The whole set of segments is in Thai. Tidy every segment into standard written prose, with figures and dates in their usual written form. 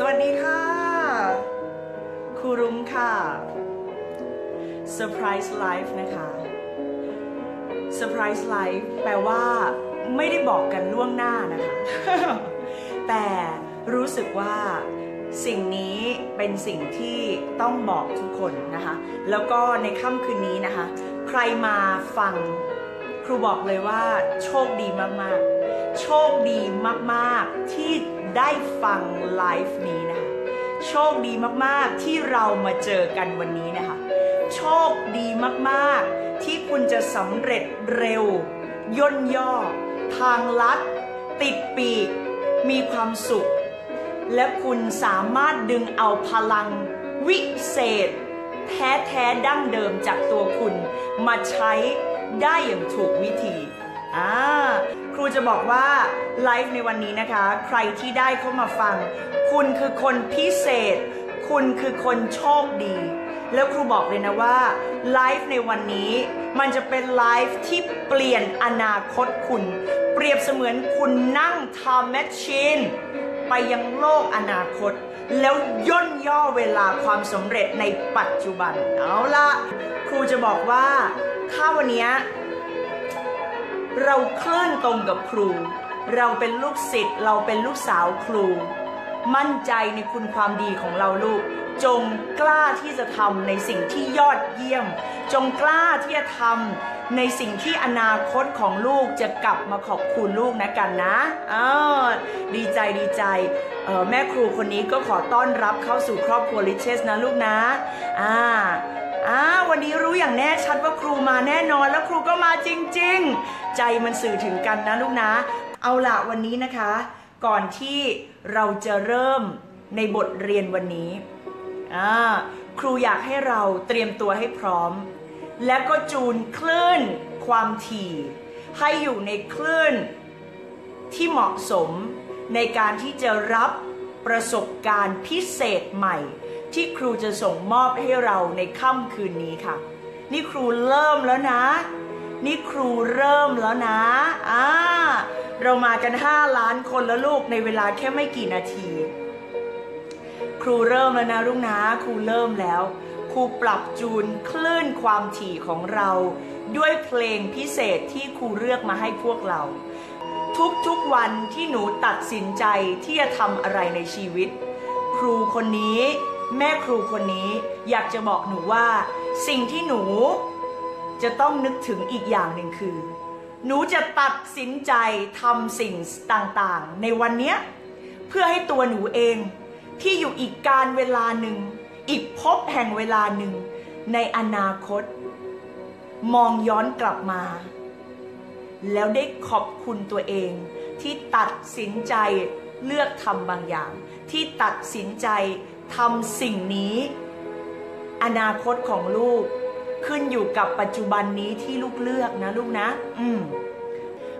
สวัสดีค่ะครูรุ้งค่ะ Surprise Life นะคะ Surprise Life แปลว่าไม่ได้บอกกันล่วงหน้านะคะ แต่รู้สึกว่าสิ่งนี้เป็นสิ่งที่ต้องบอกทุกคนนะคะแล้วก็ในค่ำคืนนี้นะคะใครมาฟังครูบอกเลยว่าโชคดีมากๆโชคดีมากๆที่ได้ฟังไลฟ์นี้นะคะโชคดีมากๆที่เรามาเจอกันวันนี้นะคะโชคดีมากๆที่คุณจะสำเร็จเร็วย่นย่อทางลัดติดปีกมีความสุขและคุณสามารถดึงเอาพลังวิเศษแท้ๆดั้งเดิมจากตัวคุณมาใช้ได้อย่างถูกวิธีครูจะบอกว่าไลฟ์ในวันนี้นะคะใครที่ได้เข้ามาฟังคุณคือคนพิเศษคุณคือคนโชคดีแล้วครูบอกเลยนะว่าไลฟ์ในวันนี้มันจะเป็นไลฟ์ที่เปลี่ยนอนาคตคุณเปรียบเสมือนคุณนั่งไทม์แมชชีนไปยังโลกอนาคตแล้วย่นย่อเวลาความสำเร็จในปัจจุบันเอาละครูจะบอกว่าถ้าวันนี้เราเคลื่อนตรงกับครูเราเป็นลูกศิษย์เราเป็นลูกสาวครูมั่นใจในคุณความดีของเราลูกจงกล้าที่จะทำในสิ่งที่ยอดเยี่ยมจงกล้าที่จะทำในสิ่งที่อนาคตของลูกจะกลับมาขอบคุณลูกนะกันนะดีใจแม่ครูคนนี้ก็ขอต้อนรับเข้าสู่ครอบครัวลิเชสนะลูกนะวันนี้รู้อย่างแน่ชัดว่าครูมาแน่นอนแล้วครูก็มาจริงๆใจมันสื่อถึงกันนะลูกนะเอาล่ะวันนี้นะคะก่อนที่เราจะเริ่มในบทเรียนวันนี้ครูอยากให้เราเตรียมตัวให้พร้อมและก็จูนคลื่นความถี่ให้อยู่ในคลื่นที่เหมาะสมในการที่จะรับประสบการณ์พิเศษใหม่ที่ครูจะส่งมอบให้เราในค่ำคืนนี้ค่ะนี่ครูเริ่มแล้วนะนี่ครูเริ่มแล้วนะเรามากัน5ล้านคนแล้วลูกในเวลาแค่ไม่กี่นาทีครูเริ่มแล้วนะลูกนะครูเริ่มแล้วครูปรับจูนคลื่นความถี่ของเราด้วยเพลงพิเศษที่ครูเลือกมาให้พวกเราทุกๆวันที่หนูตัดสินใจที่จะทำอะไรในชีวิตครูคนนี้แม่ครูคนนี้อยากจะบอกหนูว่าสิ่งที่หนูจะต้องนึกถึงอีกอย่างหนึ่งคือหนูจะตัดสินใจทำสิ่งต่างๆในวันนี้เพื่อให้ตัวหนูเองที่อยู่อีกการเวลาหนึ่งอีกพบแห่งเวลาหนึ่งในอนาคตมองย้อนกลับมาแล้วได้ขอบคุณตัวเองที่ตัดสินใจเลือกทำบางอย่างที่ตัดสินใจทำสิ่งนี้อนาคตของลูกขึ้นอยู่กับปัจจุบันนี้ที่ลูกเลือกนะลูกนะ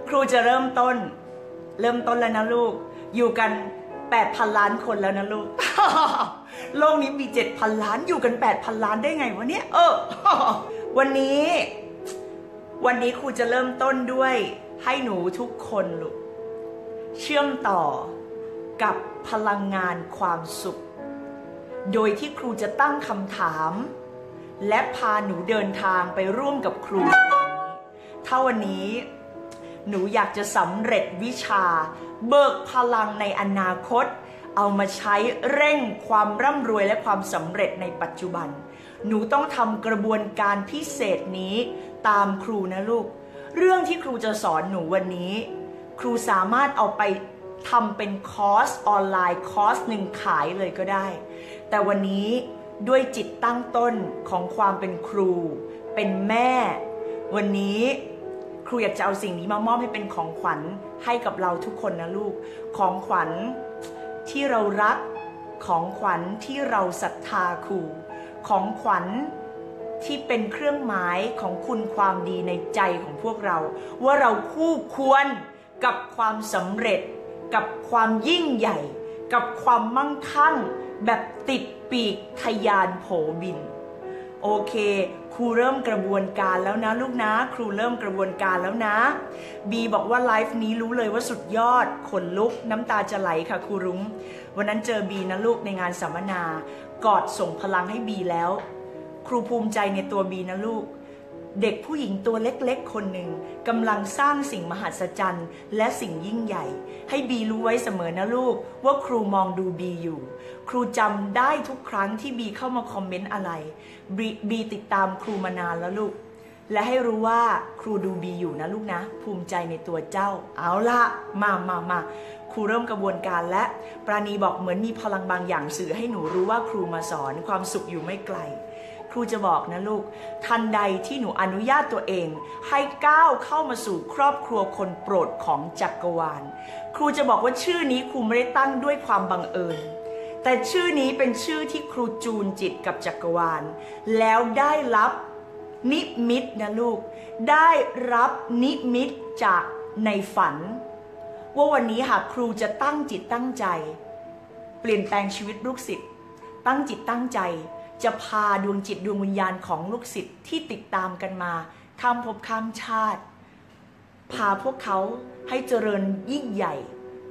ครูจะเริ่มต้นแล้วนะลูกอยู่กัน 8,000 ล้านคนแล้วนะลูก โลกนี้มี 7,000 ล้านอยู่กัน 8,000 ล้านได้ไงวะเนี่ยวันนี้ครูจะเริ่มต้นด้วยให้หนูทุกคนลูกเชื่อมต่อกับพลังงานความสุขโดยที่ครูจะตั้งคำถามและพาหนูเดินทางไปร่วมกับครูถ้าวันนี้หนูอยากจะสำเร็จวิชาเบิกพลังในอนาคตเอามาใช้เร่งความร่ำรวยและความสำเร็จในปัจจุบันหนูต้องทำกระบวนการพิเศษนี้ตามครูนะลูกเรื่องที่ครูจะสอนหนูวันนี้ครูสามารถเอาไปทำเป็นคอร์สออนไลน์คอร์สหนึ่งขายเลยก็ได้แต่วันนี้ด้วยจิตตั้งต้นของความเป็นครูเป็นแม่วันนี้ครูอยากจะเอาสิ่งนี้มามอบให้เป็นของขวัญให้กับเราทุกคนนะลูกของขวัญที่เรารักของขวัญที่เราศรัทธาครูของขวัญที่เป็นเครื่องหมายของคุณความดีในใจของพวกเราว่าเราคู่ควรกับความสำเร็จกับความยิ่งใหญ่กับความมั่งคั่งแบบติดปีกทะยานโผบิน โอเคครูเริ่มกระบวนการแล้วนะลูกนะครูเริ่มกระบวนการแล้วนะบีบอกว่าไลฟ์นี้รู้เลยว่าสุดยอดขนลุกน้ำตาจะไหลค่ะครูรุ้งวันนั้นเจอบีนะลูกในงานสัมมนากอดส่งพลังให้บีแล้วครูภูมิใจในตัวบีนะลูกเด็กผู้หญิงตัวเล็กๆคนหนึ่งกำลังสร้างสิ่งมหัศจรรย์และสิ่งยิ่งใหญ่ให้บีรู้ไว้เสมอนะลูกว่าครูมองดูบีอยู่ครูจำได้ทุกครั้งที่บีเข้ามาคอมเมนต์อะไรบีติดตามครูมานานแล้วลูกและให้รู้ว่าครูดูบีอยู่นะลูกนะภูมิใจในตัวเจ้าเอาละมาครูเริ่มกระบวนการและปราณีบอกเหมือนมีพลังบางอย่างสื่อให้หนูรู้ว่าครูมาสอนความสุขอยู่ไม่ไกลครูจะบอกนะลูกทันใดที่หนูอนุญาตตัวเองให้ก้าวเข้ามาสู่ครอบครัวคนโปรดของจักรวาลครูจะบอกว่าชื่อนี้ครูไม่ได้ตั้งด้วยความบังเอิญแต่ชื่อนี้เป็นชื่อที่ครูจูนจิตกับจักรวาลแล้วได้รับนิมิตนะลูกได้รับนิมิตจากในฝันว่าวันนี้หากครูจะตั้งจิตตั้งใจเปลี่ยนแปลงชีวิตลูกศิษย์ตั้งจิตตั้งใจจะพาดวงจิตดวงวิญญาณของลูกศิษย์ที่ติดตามกันมาข้ามภพข้ามชาติพาพวกเขาให้เจริญยิ่งใหญ่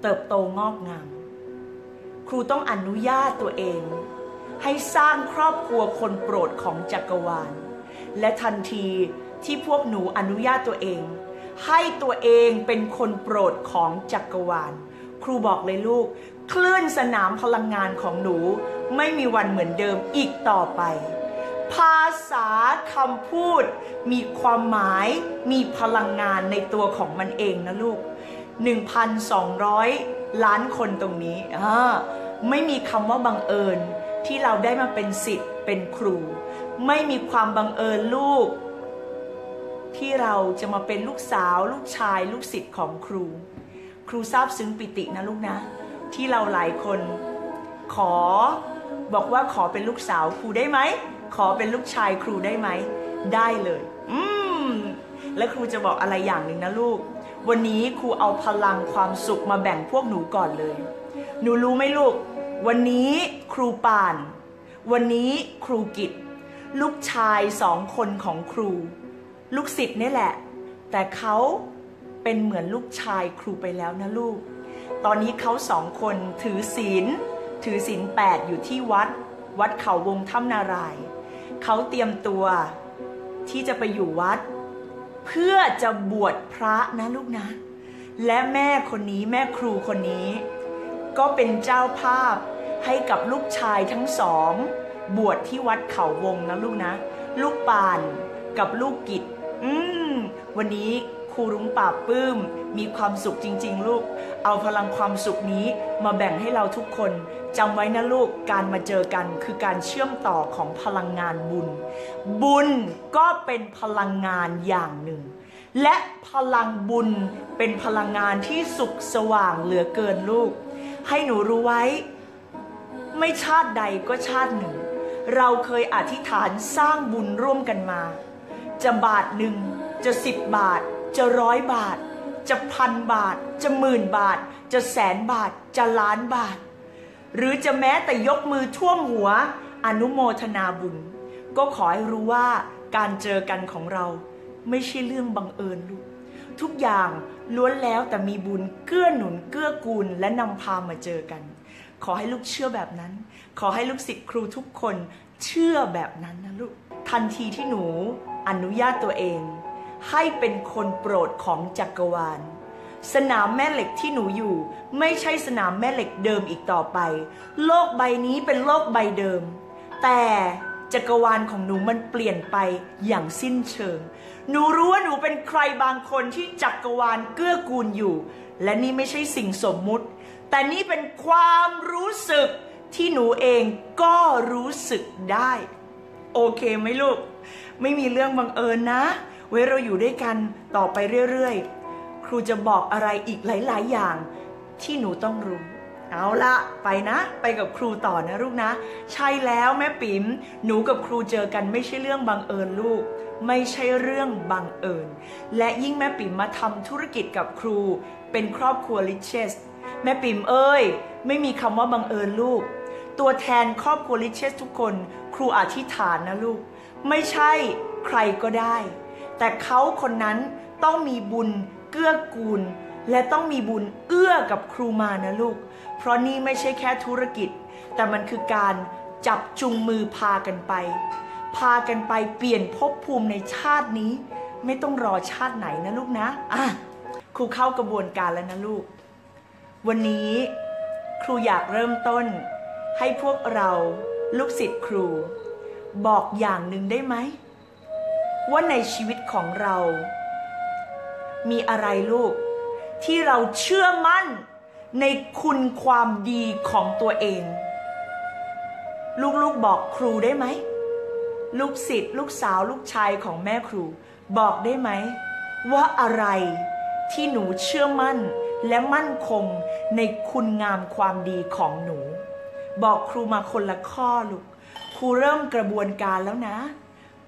เติบโตงอกงามครูต้องอนุญาตตัวเองให้สร้างครอบครัวคนโปรดของจักรวาลและทันทีที่พวกหนูอนุญาตตัวเองให้ตัวเองเป็นคนโปรดของจักรวาลครูบอกเลยลูกคลื่นสนามพลังงานของหนูไม่มีวันเหมือนเดิมอีกต่อไปภาษาคำพูดมีความหมายมีพลังงานในตัวของมันเองนะลูก 1,200 ล้านคนตรงนี้ไม่มีคำว่าบังเอิญที่เราได้มาเป็นศิษย์เป็นครูไม่มีความบังเอิญลูกที่เราจะมาเป็นลูกสาวลูกชายลูกศิษย์ของครูครูซาบซึ้งปิตินะลูกนะที่เราหลายคนขอบอกว่าขอเป็นลูกสาวครูได้ไหมขอเป็นลูกชายครูได้ไหมได้เลยและครูจะบอกอะไรอย่างหนึ่งนะลูกวันนี้ครูเอาพลังความสุขมาแบ่งพวกหนูก่อนเลยหนูรู้ไหมลูกวันนี้ครูป่านวันนี้ครูกิจลูกชาย2 คนของครูลูกศิษย์นี่แหละแต่เขาเป็นเหมือนลูกชายครูไปแล้วนะลูกตอนนี้เขา2 คนถือศีล 8อยู่ที่วัดเขาวงถ้ำนารายเขาเตรียมตัวที่จะไปอยู่วัดเพื่อจะบวชพระนะลูกนะและแม่คนนี้แม่ครูคนนี้ก็เป็นเจ้าภาพให้กับลูกชายทั้ง2บวชที่วัดเขาวงนะลูกนะลูกป่านกับลูกกิจวันนี้ครูรุ้งป่าปื้มมีความสุขจริงๆลูกเอาพลังความสุขนี้มาแบ่งให้เราทุกคนจำไว้นะลูกการมาเจอกันคือการเชื่อมต่อของพลังงานบุญก็เป็นพลังงานอย่างหนึ่งและพลังบุญเป็นพลังงานที่สุขสว่างเหลือเกินลูกให้หนูรู้ไว้ไม่ชาติใดก็ชาติหนึ่งเราเคยอธิษฐานสร้างบุญร่วมกันมาจะบาท 1จะ10 บาทจะ100 บาทจะ1,000 บาทจะ10,000 บาทจะ100,000 บาทจะ1,000,000 บาทหรือจะแม้แต่ยกมือท่วมหัวอนุโมทนาบุญก็ขอให้รู้ว่าการเจอกันของเราไม่ใช่เรื่องบังเอิญลูกทุกอย่างล้วนแล้วแต่มีบุญเกื้อหนุนเกื้อกูลและนำพามาเจอกันขอให้ลูกเชื่อแบบนั้นขอให้ลูกศิษย์ครูทุกคนเชื่อแบบนั้นนะลูกทันทีที่หนูอนุญาตตัวเองให้เป็นคนโปรดของจักรวาลสนามแม่เหล็กที่หนูอยู่ไม่ใช่สนามแม่เหล็กเดิมอีกต่อไปโลกใบนี้เป็นโลกใบเดิมแต่จักรวาลของหนูมันเปลี่ยนไปอย่างสิ้นเชิงหนูรู้ว่าหนูเป็นใครบางคนที่จักรวาลเกื้อกูลอยู่และนี่ไม่ใช่สิ่งสมมุติแต่นี่เป็นความรู้สึกที่หนูเองก็รู้สึกได้โอเคไหมลูกไม่มีเรื่องบังเอิญนะเว้ยเราอยู่ด้วยกันต่อไปเรื่อยๆครูจะบอกอะไรอีกหลายๆอย่างที่หนูต้องรู้เอาละไปนะไปกับครูต่อนะลูกนะใช่แล้วแม่ปิ๋มหนูกับครูเจอกันไม่ใช่เรื่องบังเอิญลูกไม่ใช่เรื่องบังเอิญและยิ่งแม่ปิ๋มมาทำธุรกิจกับครูเป็นครอบครัวลิเชสแม่ปิ๋มเอ้ยไม่มีคำว่าบังเอิญลูกตัวแทนครอบครัวลิเชสทุกคนครูอธิษฐานนะลูก ไม่ใช่ใครก็ได้แต่เขาคนนั้นต้องมีบุญเกื้อกูลและต้องมีบุญเอื้อกับครูมานะลูกเพราะนี่ไม่ใช่แค่ธุรกิจแต่มันคือการจับจุงมือพากันไปเปลี่ยนภพภูมิในชาตินี้ไม่ต้องรอชาติไหนนะลูกนะครูเข้ากระบวนการแล้วนะลูกวันนี้ครูอยากเริ่มต้นให้พวกเราลูกศิษย์ครูบอกอย่างหนึ่งได้ไหมว่าในชีวิตของเรามีอะไรลูกที่เราเชื่อมั่นในคุณความดีของตัวเองลูกๆบอกครูได้ไหมลูกศิษย์ลูกสาวลูกชายของแม่ครูบอกได้ไหมว่าอะไรที่หนูเชื่อมั่นและมั่นคงในคุณงามความดีของหนูบอกครูมาคนละข้อลูกครูเริ่มกระบวนการแล้วนะ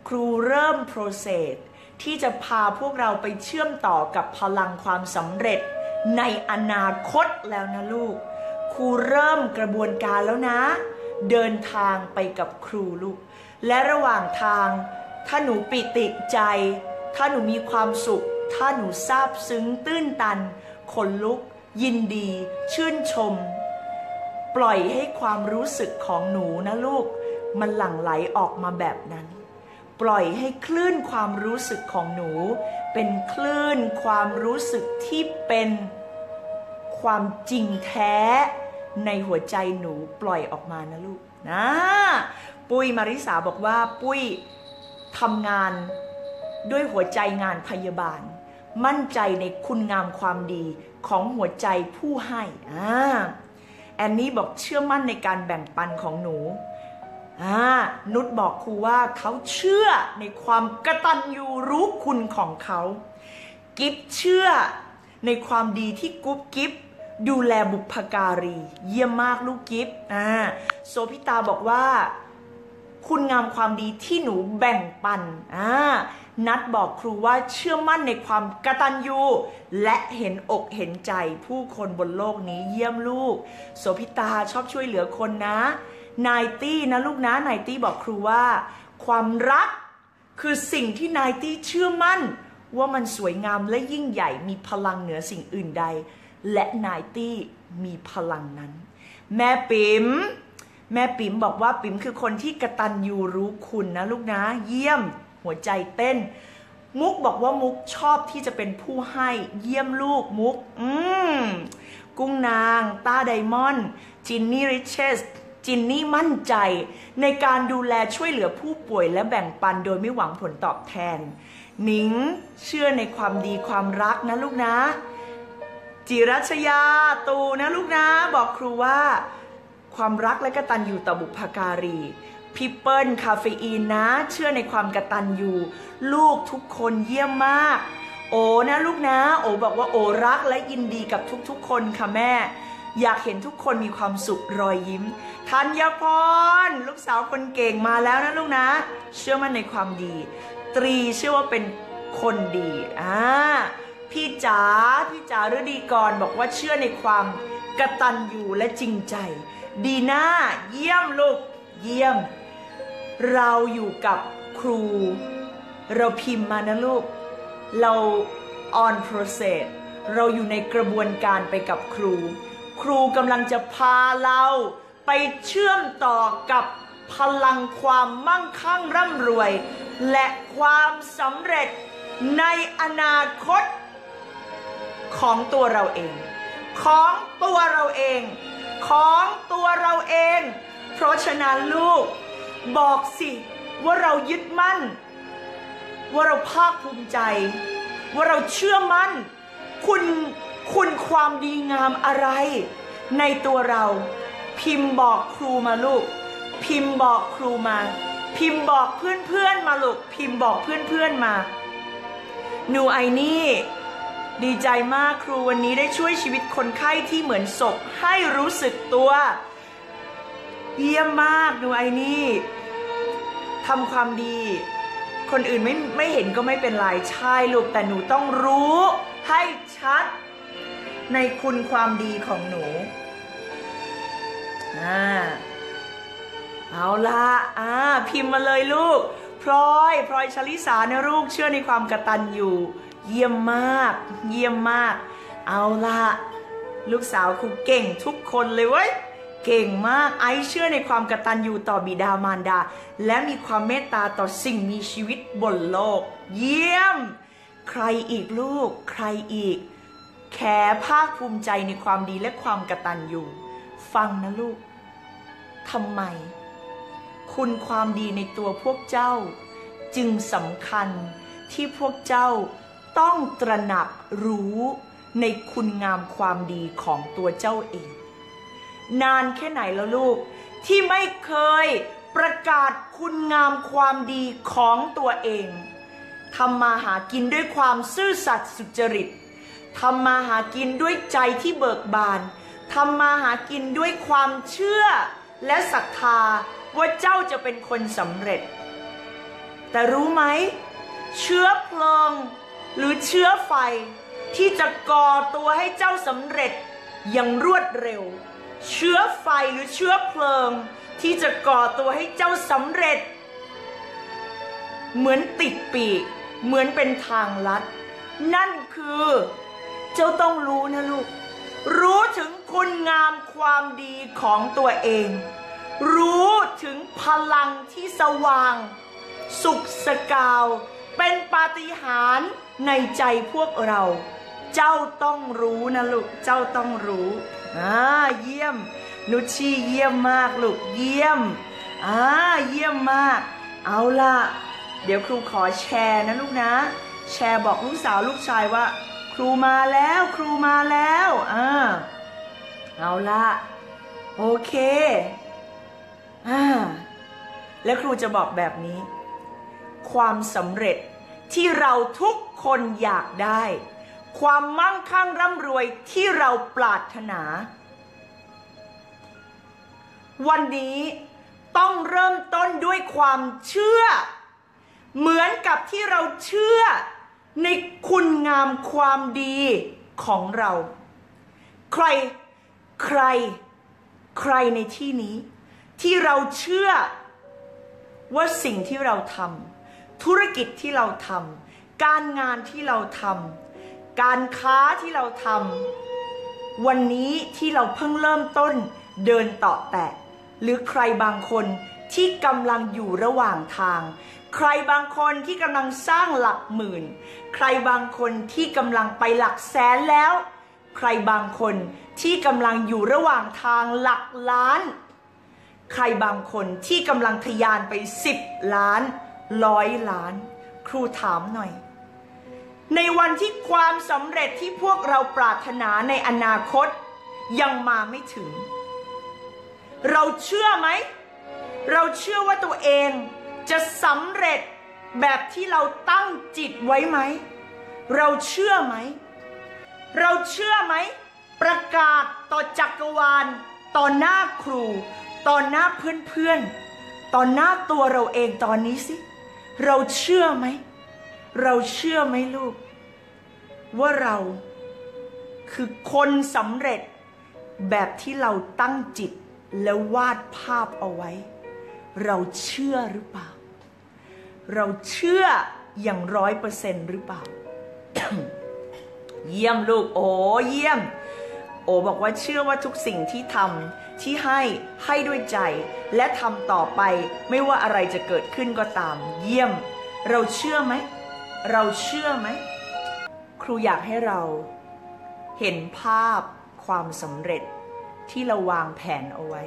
ครูเริ่มโปรเซสที่จะพาพวกเราไปเชื่อมต่อกับพลังความสำเร็จในอนาคตแล้วนะลูกครูเริ่มกระบวนการแล้วนะเดินทางไปกับครูลูกและระหว่างทางถ้าหนูปิติใจถ้าหนูมีความสุขถ้าหนูซาบซึ้งตื้นตันขนลุกยินดีชื่นชมปล่อยให้ความรู้สึกของหนูนะลูกมันหลั่งไหลออกมาแบบนั้นปล่อยให้คลื่นความรู้สึกของหนูเป็นคลื่นความรู้สึกที่เป็นความจริงแท้ในหัวใจหนูปล่อยออกมานะลูกนะปุ้ยมาริสาบอกว่าปุ้ยทำงานด้วยหัวใจงานพยาบาลมั่นใจในคุณงามความดีของหัวใจผู้ให้แอนนี่บอกเชื่อมั่นในการแบ่งปันของหนูนุชบอกครูว่าเขาเชื่อในความกตัญญูรู้คุณของเขากิฟเชื่อในความดีที่กิฟดูแลบุพการีเยี่ยมมากลูกกิฟโซพิตาบอกว่าคุณงามความดีที่หนูแบ่งปันนัทบอกครูว่าเชื่อมั่นในความกตัญญูและเห็นอกเห็นใจผู้คนบนโลกนี้เยี่ยมลูกโสพิตาชอบช่วยเหลือคนนะนายตี้นะลูกนะนายตี้บอกครูว่าความรักคือสิ่งที่นายตี้เชื่อมั่นว่ามันสวยงามและยิ่งใหญ่มีพลังเหนือสิ่งอื่นใดและนายตี้มีพลังนั้นแม่ปิ๋มบอกว่าปิ๋มคือคนที่กตัญญูรู้คุณนะลูกนะเยี่ยมหัวใจเต้นมุกบอกว่ามุกชอบที่จะเป็นผู้ให้เยี่ยมลูกมุกกุ้งนางต้าไดมอนด์จินนี่ริชเชสจินนี่มั่นใจในการดูแลช่วยเหลือผู้ป่วยและแบ่งปันโดยไม่หวังผลตอบแทนหนิงเชื่อในความดีความรักนะลูกนะจิรัชยาตูนะลูกนะบอกครูว่าความรักและกตัญญูต่อบุพการีพิเปิลคาเฟอีนนะเชื่อในความกตัญญูลูกทุกคนเยี่ยมมากโอนะลูกนะโอบอกว่าโอรักและยินดีกับทุกๆคนค่ะแม่อยากเห็นทุกคนมีความสุขรอยยิ้มธัญพรลูกสาวคนเก่งมาแล้วนะลูกนะเชื่อมั่นในความดีตรีเชื่อว่าเป็นคนดีพี่จ๋าฤดีกรบอกว่าเชื่อในความกตัญญูและจริงใจดีน่าเยี่ยมลูกเยี่ยมเราอยู่กับครูเราพิมพ์มานะลูกเรา on process เราอยู่ในกระบวนการไปกับครูครูกำลังจะพาเราไปเชื่อมต่อกับพลังความมั่งคั่งร่ำรวยและความสำเร็จในอนาคตของตัวเราเองของตัวเราเองเพราะฉะนั้นลูกบอกสิว่าเรายึดมั่นว่าเราภาคภูมิใจว่าเราเชื่อมั่นคุณความดีงามอะไรในตัวเราพิมพ์บอกครูมาลูกพิมพ์บอกครูมาพิมพ์บอกเพื่อนมาลูกพิมพ์บอกเพื่อนมาหนูไอนี่ดีใจมากครูวันนี้ได้ช่วยชีวิตคนไข้ที่เหมือนศพให้รู้สึกตัวเยี่ยมมากหนูไอนี่ทำความดีคนอื่นไม่เห็นก็ไม่เป็นไรใช่ลูกแต่หนูต้องรู้ให้ชัดในคุณความดีของหนูเอาละพิมพ์มาเลยลูก พลอยชลิสานะลูกเชื่อในความกตัญญูเยี่ยมมากเยี่ยมมากเอาละลูกสาวครูเก่งทุกคนเลยเว้ยเก่งมากไอซ์เชื่อในความกตัญญูต่อบิดามารดาและมีความเมตตาต่อสิ่งมีชีวิตบนโลกเยี่ยมใครอีกลูกใครอีกแขภาคภูมิใจในความดีและความกตัญญูฟังนะลูกทำไมคุณความดีในตัวพวกเจ้าจึงสำคัญที่พวกเจ้าต้องตระหนักรู้ในคุณงามความดีของตัวเจ้าเองนานแค่ไหนแล้วลูกที่ไม่เคยประกาศคุณงามความดีของตัวเองทำมาหากินด้วยความซื่อสัตย์สุจริตทำมาหากินด้วยใจที่เบิกบานทำมาหากินด้วยความเชื่อและศรัทธาว่าเจ้าจะเป็นคนสำเร็จแต่รู้ไหมเชื้อเพลิงหรือเชื้อไฟที่จะก่อตัวให้เจ้าสำเร็จอย่างรวดเร็วเชื้อไฟหรือเชื้อเพลิงที่จะก่อตัวให้เจ้าสำเร็จเหมือนติดปีกเหมือนเป็นทางลัดนั่นคือเจ้าต้องรู้นะลูกรู้ถึงคุณงามความดีของตัวเองรู้ถึงพลังที่สว่างสุขสกาวเป็นปาฏิหาริย์ในใจพวกเราเจ้าต้องรู้นะลูกเจ้าต้องรู้เยี่ยมนุชชี่เยี่ยมมากลูกเยี่ยมเยี่ยมมากเอาล่ะเดี๋ยวครูขอแชร์นะลูกนะแชร์บอกลูกสาวลูกชายว่าครูมาแล้วครูมาแล้วเอาล่ะโอเคและครูจะบอกแบบนี้ความสำเร็จที่เราทุกคนอยากได้ความมั่งคั่งร่ำรวยที่เราปรารถนาวันนี้ต้องเริ่มต้นด้วยความเชื่อเหมือนกับที่เราเชื่อในคุณงามความดีของเราใครในที่นี้ที่เราเชื่อว่าสิ่งที่เราทำธุรกิจที่เราทำการงานที่เราทำการค้าที่เราทำวันนี้ที่เราเพิ่งเริ่มต้นเดินต่อแตะหรือใครบางคนที่กำลังอยู่ระหว่างทางใครบางคนที่กำลังสร้างหลักหมื่นใครบางคนที่กำลังไปหลักแสนแล้วใครบางคนที่กำลังอยู่ระหว่างทางหลักล้านใครบางคนที่กำลังทะยานไป10 ล้าน100 ล้านครูถามหน่อยในวันที่ความสำเร็จที่พวกเราปรารถนาในอนาคตยังมาไม่ถึงเราเชื่อไหมเราเชื่อว่าตัวเองจะสำเร็จแบบที่เราตั้งจิตไว้ไหมเราเชื่อไหมเราเชื่อไหมประกาศต่อจักรวาลต่อหน้าครูต่อหน้าเพื่อนๆต่อหน้าตัวเราเองตอนนี้สิเราเชื่อไหมเราเชื่อไหมลูกว่าเราคือคนสำเร็จแบบที่เราตั้งจิตและวาดภาพเอาไว้เราเชื่อหรือเปล่าเราเชื่ออย่าง100%หรือเปล่า เยี่ยมลูกโอ้เยี่ยมโอบอกว่าเชื่อว่าทุกสิ่งที่ทำที่ให้ด้วยใจและทำต่อไปไม่ว่าอะไรจะเกิดขึ้นก็ตามเยี่ยมเราเชื่อไหมเราเชื่อไหมครูอยากให้เราเห็นภาพความสำเร็จที่เราวางแผนเอาไว้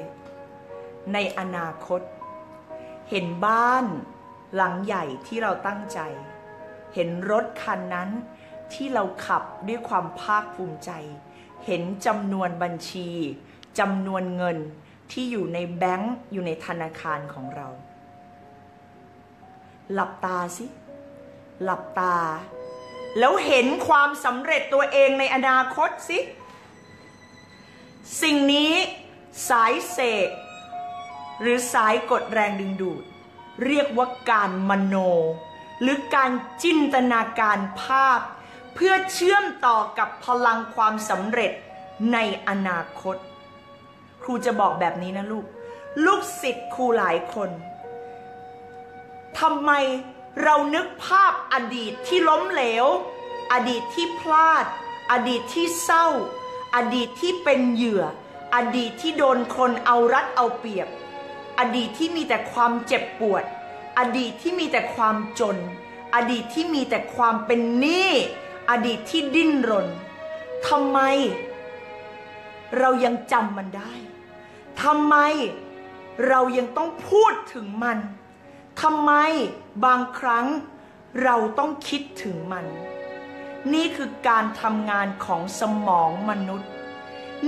ในอนาคตเห็นบ้านหลังใหญ่ที่เราตั้งใจเห็นรถคันนั้นที่เราขับด้วยความภาคภูมิใจเห็นจำนวนบัญชีจำนวนเงินที่อยู่ในแบงก์อยู่ในธนาคารของเราหลับตาสิหลับตาแล้วเห็นความสำเร็จตัวเองในอนาคตสิสิ่งนี้สายเสกหรือสายกดแรงดึงดูดเรียกว่าการมโนหรือการจินตนาการภาพเพื่อเชื่อมต่อกับพลังความสำเร็จในอนาคตครูจะบอกแบบนี้นะลูกศิษย์ครูหลายคน ทำไมเรานึกภาพอดีตที่ล้มเหลวอดีตที่พลาดอดีตที่เศร้าอดีตที่เป็นเหยื่ออดีตที่โดนคนเอารัดเอาเปรียบอดีตที่มีแต่ความเจ็บปวดอดีตที่มีแต่ความจนอดีตที่มีแต่ความเป็นหนี้อดีตที่ดิ้นรนทำไมเรายังจำมันได้ทำไมเรายังต้องพูดถึงมันทำไมบางครั้งเราต้องคิดถึงมันนี่คือการทำงานของสมองมนุษย์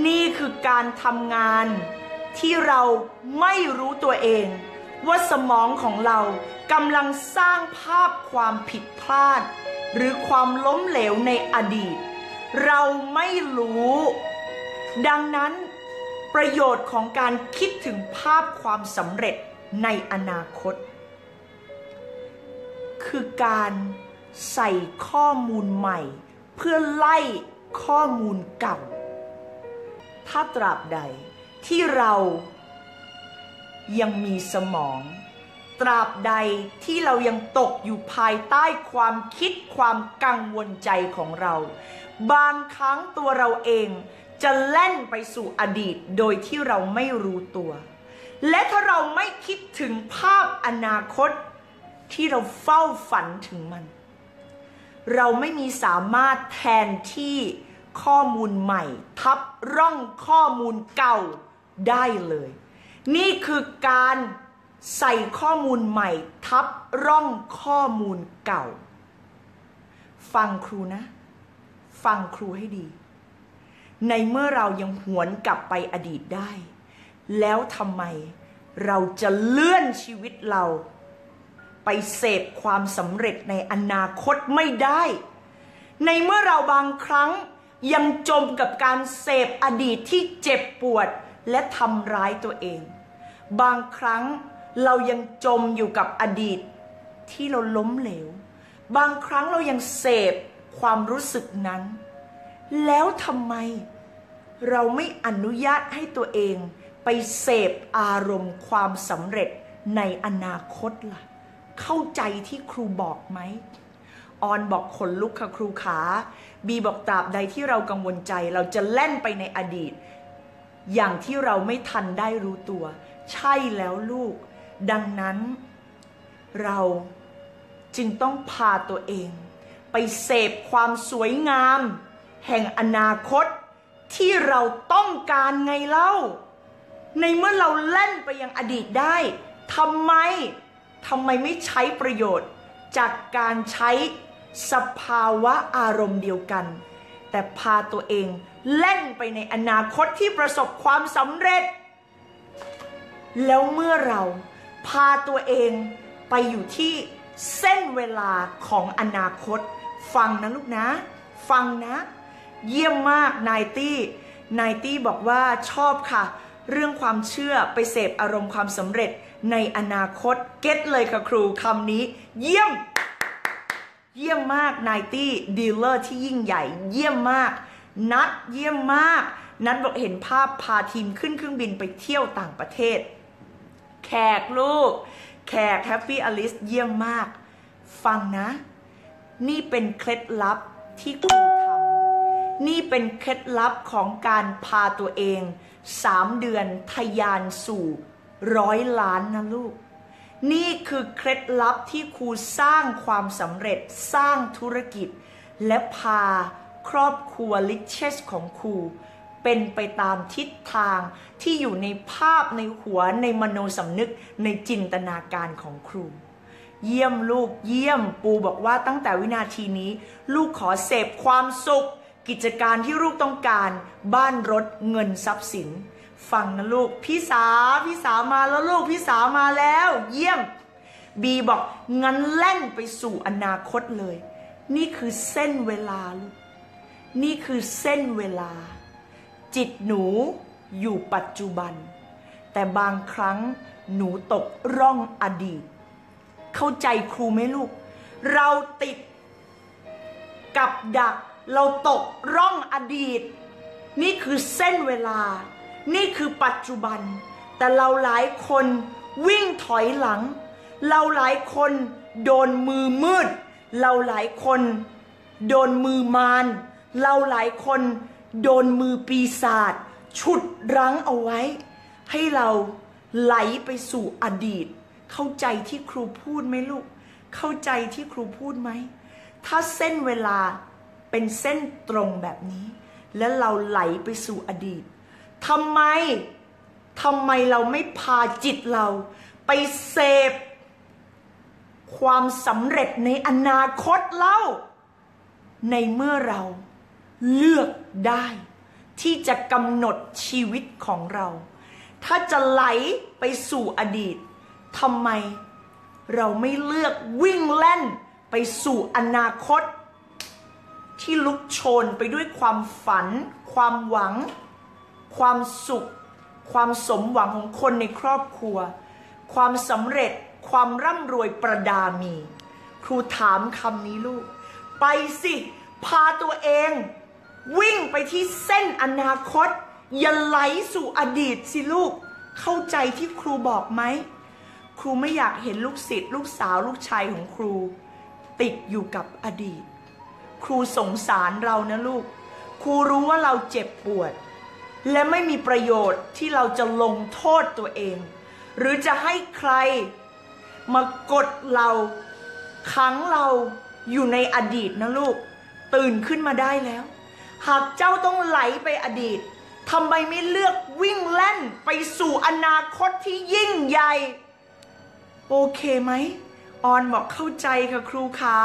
นี่คือการทำงานที่เราไม่รู้ตัวเองว่าสมองของเรากำลังสร้างภาพความผิดพลาดหรือความล้มเหลวในอดีตเราไม่รู้ดังนั้นประโยชน์ของการคิดถึงภาพความสำเร็จในอนาคตคือการใส่ข้อมูลใหม่เพื่อไล่ข้อมูลเก่าถ้าตราบใดที่เรายังมีสมองตราบใดที่เรายังตกอยู่ภายใต้ความคิดความกังวลใจของเราบางครั้งตัวเราเองจะแล่นไปสู่อดีตโดยที่เราไม่รู้ตัวและถ้าเราไม่คิดถึงภาพอนาคตที่เราเฝ้าฝันถึงมันเราไม่มีสามารถแทนที่ข้อมูลใหม่ทับร่องข้อมูลเก่าได้เลยนี่คือการใส่ข้อมูลใหม่ทับร่องข้อมูลเก่าฟังครูนะฟังครูให้ดีในเมื่อเรายังหวนกลับไปอดีตได้แล้วทำไมเราจะเลื่อนชีวิตเราไปเสพความสำเร็จในอนาคตไม่ได้ในเมื่อเราบางครั้งยังจมกับการเสพอดีตที่เจ็บปวดและทำร้ายตัวเองบางครั้งเรายังจมอยู่กับอดีตที่เราล้มเหลวบางครั้งเรายังเสพความรู้สึกนั้นแล้วทำไมเราไม่อนุญาตให้ตัวเองไปเสพอารมณ์ความสำเร็จในอนาคตล่ะเข้าใจที่ครูบอกไหมออนบอกขนลุกค่ะครูขาบีบอกตราบใดที่เรากังวลใจเราจะแล่นไปในอดีตอย่างที่เราไม่ทันได้รู้ตัวใช่แล้วลูกดังนั้นเราจึงต้องพาตัวเองไปเสพความสวยงามแห่งอนาคตที่เราต้องการไงเล่าในเมื่อเราแล่นไปยังอดีตได้ทำไมไม่ใช้ประโยชน์จากการใช้สภาวะอารมณ์เดียวกันแต่พาตัวเองเล่นไปในอนาคตที่ประสบความสำเร็จแล้วเมื่อเราพาตัวเองไปอยู่ที่เส้นเวลาของอนาคตฟังนะลูกนะฟังนะเยี่ยมมากนายตี้บอกว่าชอบค่ะเรื่องความเชื่อไปเสพอารมณ์ความสำเร็จในอนาคตเก็ตเลยค่ะครูคำนี้เยี่ยมเยี่ยมมากนายตี้ดีลเลอร์ที่ยิ่งใหญ่เยี่ยมมากนัดเยี่ยมมากนัดบอกเห็นภาพพาทีมขึ้นเครื่องบินไปเที่ยวต่างประเทศแขกลูกแขกแฮปปี้อลิสเยี่ยมมากฟังนะนี่เป็นเคล็ดลับที่ครูทำนี่เป็นเคล็ดลับของการพาตัวเอง3 เดือนทะยานสู่100 ล้านนะลูกนี่คือเคล็ดลับที่ครูสร้างความสำเร็จสร้างธุรกิจและพาครอบครัวลิชเชสของครูเป็นไปตามทิศทางที่อยู่ในภาพในหัวในมโนสำนึกในจินตนาการของครูเยี่ยมลูกเยี่ยมปูบอกว่าตั้งแต่วินาทีนี้ลูกขอเสพความสุขกิจการที่ลูกต้องการบ้านรถเงินทรัพย์สินฟังนะลูกพี่สามาแล้วลูกพี่สามาแล้วเยี่ยมบีบอกงั้นแล่นไปสู่อนาคตเลยนี่คือเส้นเวลาลูกนี่คือเส้นเวลาจิตหนูอยู่ปัจจุบันแต่บางครั้งหนูตกร่องอดีตเข้าใจครูไหมลูกเราติดกับดักเราตกร่องอดีตนี่คือเส้นเวลานี่คือปัจจุบันแต่เราหลายคนวิ่งถอยหลัง เราหลายคนโดนมือมืดเราหลายคนโดนมือมารเราหลายคนโดนมือปีศาจฉุดรั้งเอาไว้ให้เราไหลไปสู่อดีตเข้าใจที่ครูพูดไหมลูกเข้าใจที่ครูพูดไหมถ้าเส้นเวลาเป็นเส้นตรงแบบนี้และเราไหลไปสู่อดีตทำไมเราไม่พาจิตเราไปเสพความสำเร็จในอนาคตเล่าในเมื่อเราเลือกได้ที่จะกำหนดชีวิตของเราถ้าจะไหลไปสู่อดีตทำไมเราไม่เลือกวิ่งเล่นไปสู่อนาคตที่ลุกโชนไปด้วยความฝันความหวังความสุขความสมหวังของคนในครอบครัวความสำเร็จความร่ำรวยประดามีครูถามคำนี้ลูกไปสิพาตัวเองวิ่งไปที่เส้นอนาคตอย่าไหลสู่อดีตสิลูกเข้าใจที่ครูบอกไหมครูไม่อยากเห็นลูกศิษย์ลูกสาวลูกชายของครูติดอยู่กับอดีตครูสงสารเรานะลูกครูรู้ว่าเราเจ็บปวดและไม่มีประโยชน์ที่เราจะลงโทษตัวเองหรือจะให้ใครมากดเราขังเราอยู่ในอดีตนะลูกตื่นขึ้นมาได้แล้วหากเจ้าต้องไหลไปอดีตทำไมไม่เลือกวิ่งเล่นไปสู่อนาคตที่ยิ่งใหญ่โอเคไหมออนบอกเข้าใจค่ะครูคะ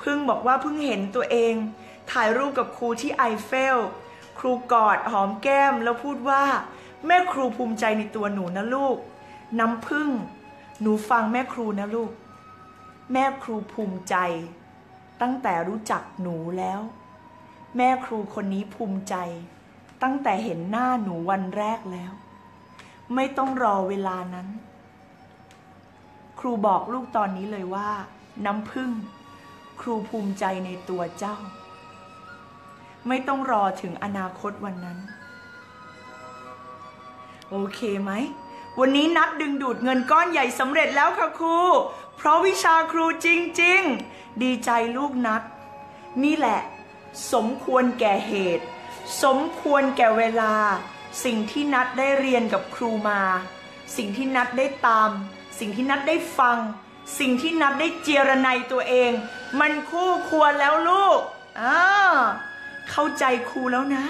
พึ่งบอกว่าพึ่งเห็นตัวเองถ่ายรูปกับครูที่ไอเฟลครูกอดหอมแก้มแล้วพูดว่าแม่ครูภูมิใจในตัวหนูนะลูกน้ำพึ่งหนูฟังแม่ครูนะลูกแม่ครูภูมิใจตั้งแต่รู้จักหนูแล้วแม่ครูคนนี้ภูมิใจตั้งแต่เห็นหน้าหนูวันแรกแล้วไม่ต้องรอเวลานั้นครูบอกลูกตอนนี้เลยว่าน้ำพึ่งครูภูมิใจในตัวเจ้าไม่ต้องรอถึงอนาคตวันนั้นโอเคไหมวันนี้นัดดึงดูดเงินก้อนใหญ่สำเร็จแล้วค่ะครูเพราะวิชาครูจริงๆดีใจลูกนัดนี่แหละสมควรแก่เหตุสมควรแก่เวลาสิ่งที่นัดได้เรียนกับครูมาสิ่งที่นัดได้ตามสิ่งที่นัดได้ฟังสิ่งที่นัดได้เจรไนตัวเองมันคู่ควรแล้วลูกเข้าใจครูแล้วนะ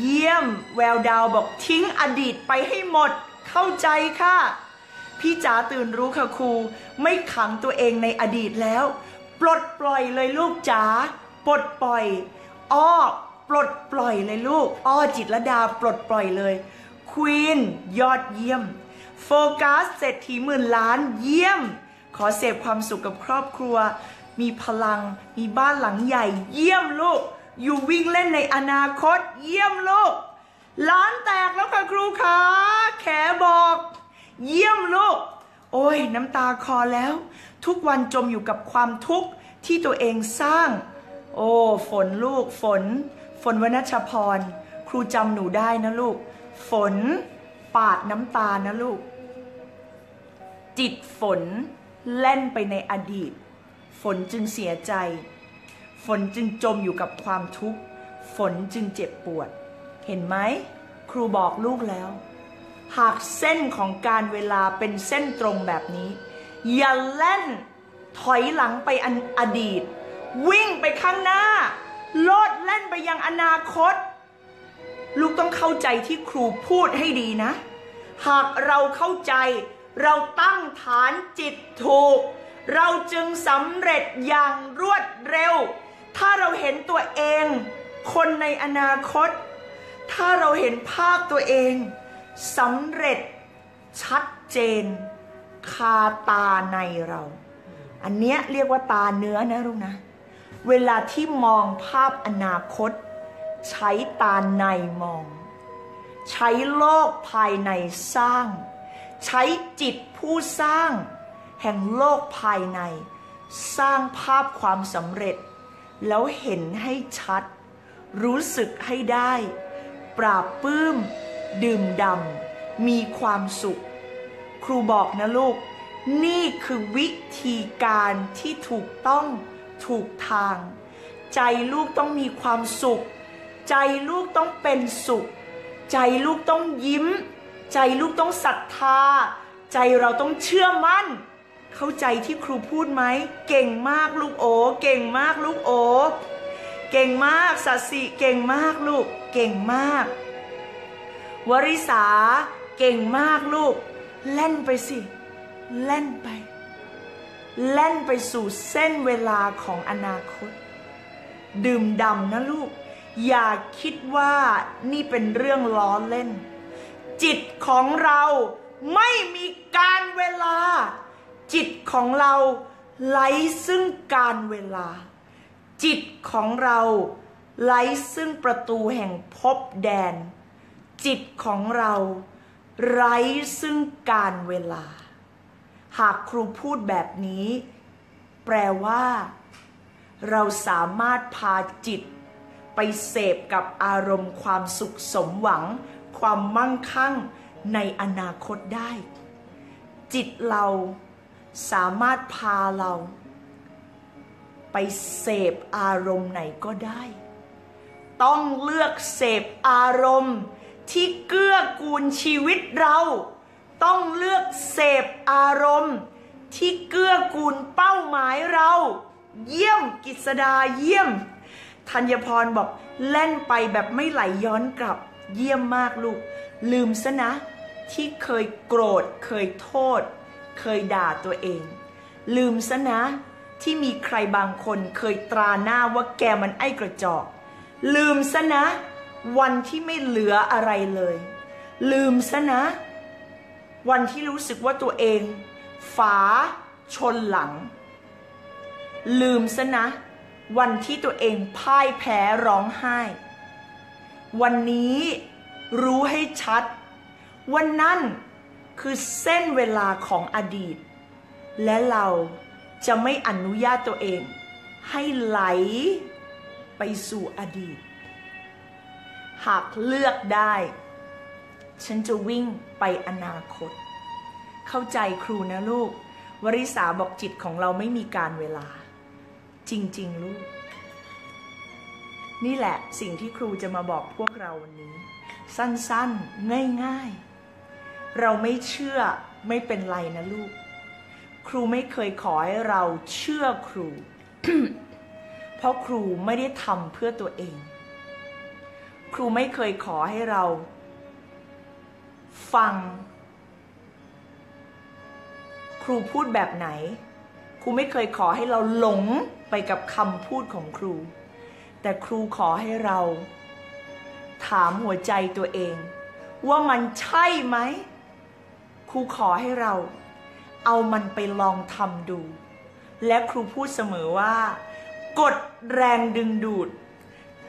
เยี่ยมแววดาวบอกทิ้งอดีตไปให้หมดเข้าใจค่ะพี่จ๋าตื่นรู้ค่ะครูไม่ขังตัวเองในอดีตแล้วปลดปล่อยเลยลูกจ๋าปลดปล่อยปลดปล่อยเลยลูกจิตรดาปลดปล่อยเลยควีนยอดเยี่ยมโฟกัสเศรษฐีหมื่นล้านเยี่ยมขอเสพความสุขกับครอบครัวมีพลังมีบ้านหลังใหญ่เยี่ยมลูกอยู่วิ่งเล่นในอนาคตเยี่ยมลูกล้านแตกแล้วค่ะครูคะแขบอกเยี่ยมลูกโอ้ยน้ำตาคลอแล้วทุกวันจมอยู่กับความทุกข์ที่ตัวเองสร้างโอ้ฝนลูกฝนวนัชพรครูจำหนูได้นะลูกฝนปาดน้ำตานะลูกจิตฝนเล่นไปในอดีตฝนจึงเสียใจฝนจึงจมอยู่กับความทุกข์ฝนจึงเจ็บปวดเห็นไหมครูบอกลูกแล้วหากเส้นของการเวลาเป็นเส้นตรงแบบนี้อย่าเล่นถอยหลังไปอดีตวิ่งไปข้างหน้าโลดเล่นไปยังอนาคตลูกต้องเข้าใจที่ครูพูดให้ดีนะหากเราเข้าใจเราตั้งฐานจิตถูกเราจึงสำเร็จอย่างรวดเร็วถ้าเราเห็นตัวเองคนในอนาคตถ้าเราเห็นภาพตัวเองสำเร็จชัดเจนคาตาในเราอันเนี้ยเรียกว่าตาเนื้อนะลูกนะเวลาที่มองภาพอนาคตใช้ตาในมองใช้โลกภายในสร้างใช้จิตผู้สร้างแห่งโลกภายในสร้างภาพความสำเร็จแล้วเห็นให้ชัดรู้สึกให้ได้ปราบปลื้มดื่มด่ำมีความสุขครูบอกนะลูก นี่คือวิธีการที่ถูกต้องถูกทางใจลูกต้องมีความสุขใจลูกต้องเป็นสุขใจลูกต้องยิ้มใจลูกต้องศรัทธาใจเราต้องเชื่อมั่นเข้าใจที่ครูพูดไหมเก่งมากลูกโอเก่งมากลูกโอเก่งมากสัตสิเก่งมากลูกเก่งมากวริษาเก่งมากลูกเล่นไปสิเล่นไปเล่นไปสู่เส้นเวลาของอนาคตดื่มด่ำนะลูกอย่าคิดว่านี่เป็นเรื่องล้อเล่นจิตของเราไม่มีการเวลาจิตของเราไร้ซึ่งการเวลาจิตของเราไร้ซึ่งประตูแห่งภพแดนจิตของเราไร้ซึ่งการเวลาหากครูพูดแบบนี้แปลว่าเราสามารถพาจิตไปเสพกับอารมณ์ความสุขสมหวังความมั่งคั่งในอนาคตได้จิตเราสามารถพาเราไปเสพอารมณ์ไหนก็ได้ต้องเลือกเสพอารมณ์ที่เกื้อกูลชีวิตเราต้องเลือกเสพอารมณ์ที่เกื้อกูลเป้าหมายเราเยี่ยมกฤษดาเยี่ยมธัญพรบอกเล่นไปแบบไม่ไหลย้อนกลับเยี่ยมมากลูกลืมซะนะที่เคยโกรธเคยโทษเคยด่าตัวเองลืมซะนะที่มีใครบางคนเคยตราหน้าว่าแกมันไอ้กระจอกลืมซะนะวันที่ไม่เหลืออะไรเลยลืมซะนะวันที่รู้สึกว่าตัวเองฝาชนหลังลืมซะนะวันที่ตัวเองพ่ายแพ้ร้องไห้วันนี้รู้ให้ชัดวันนั้นคือเส้นเวลาของอดีตและเราจะไม่อนุญาตตัวเองให้ไหลไปสู่อดีตหากเลือกได้ฉันจะวิ่งไปอนาคตเข้าใจครูนะลูกวริษาบอกจิตของเราไม่มีการเวลาจริงๆลูกนี่แหละสิ่งที่ครูจะมาบอกพวกเราวันนี้สั้นๆง่ายๆเราไม่เชื่อไม่เป็นไรนะลูกครูไม่เคยขอให้เราเชื่อครู เพราะครูไม่ได้ทำเพื่อตัวเองครูไม่เคยขอให้เราฟังครูพูดแบบไหนครูไม่เคยขอให้เราหลงไปกับคำพูดของครูแต่ครูขอให้เราถามหัวใจตัวเองว่ามันใช่ไหมครูขอให้เราเอามันไปลองทำดูและครูพูดเสมอว่ากฎแรงดึงดูด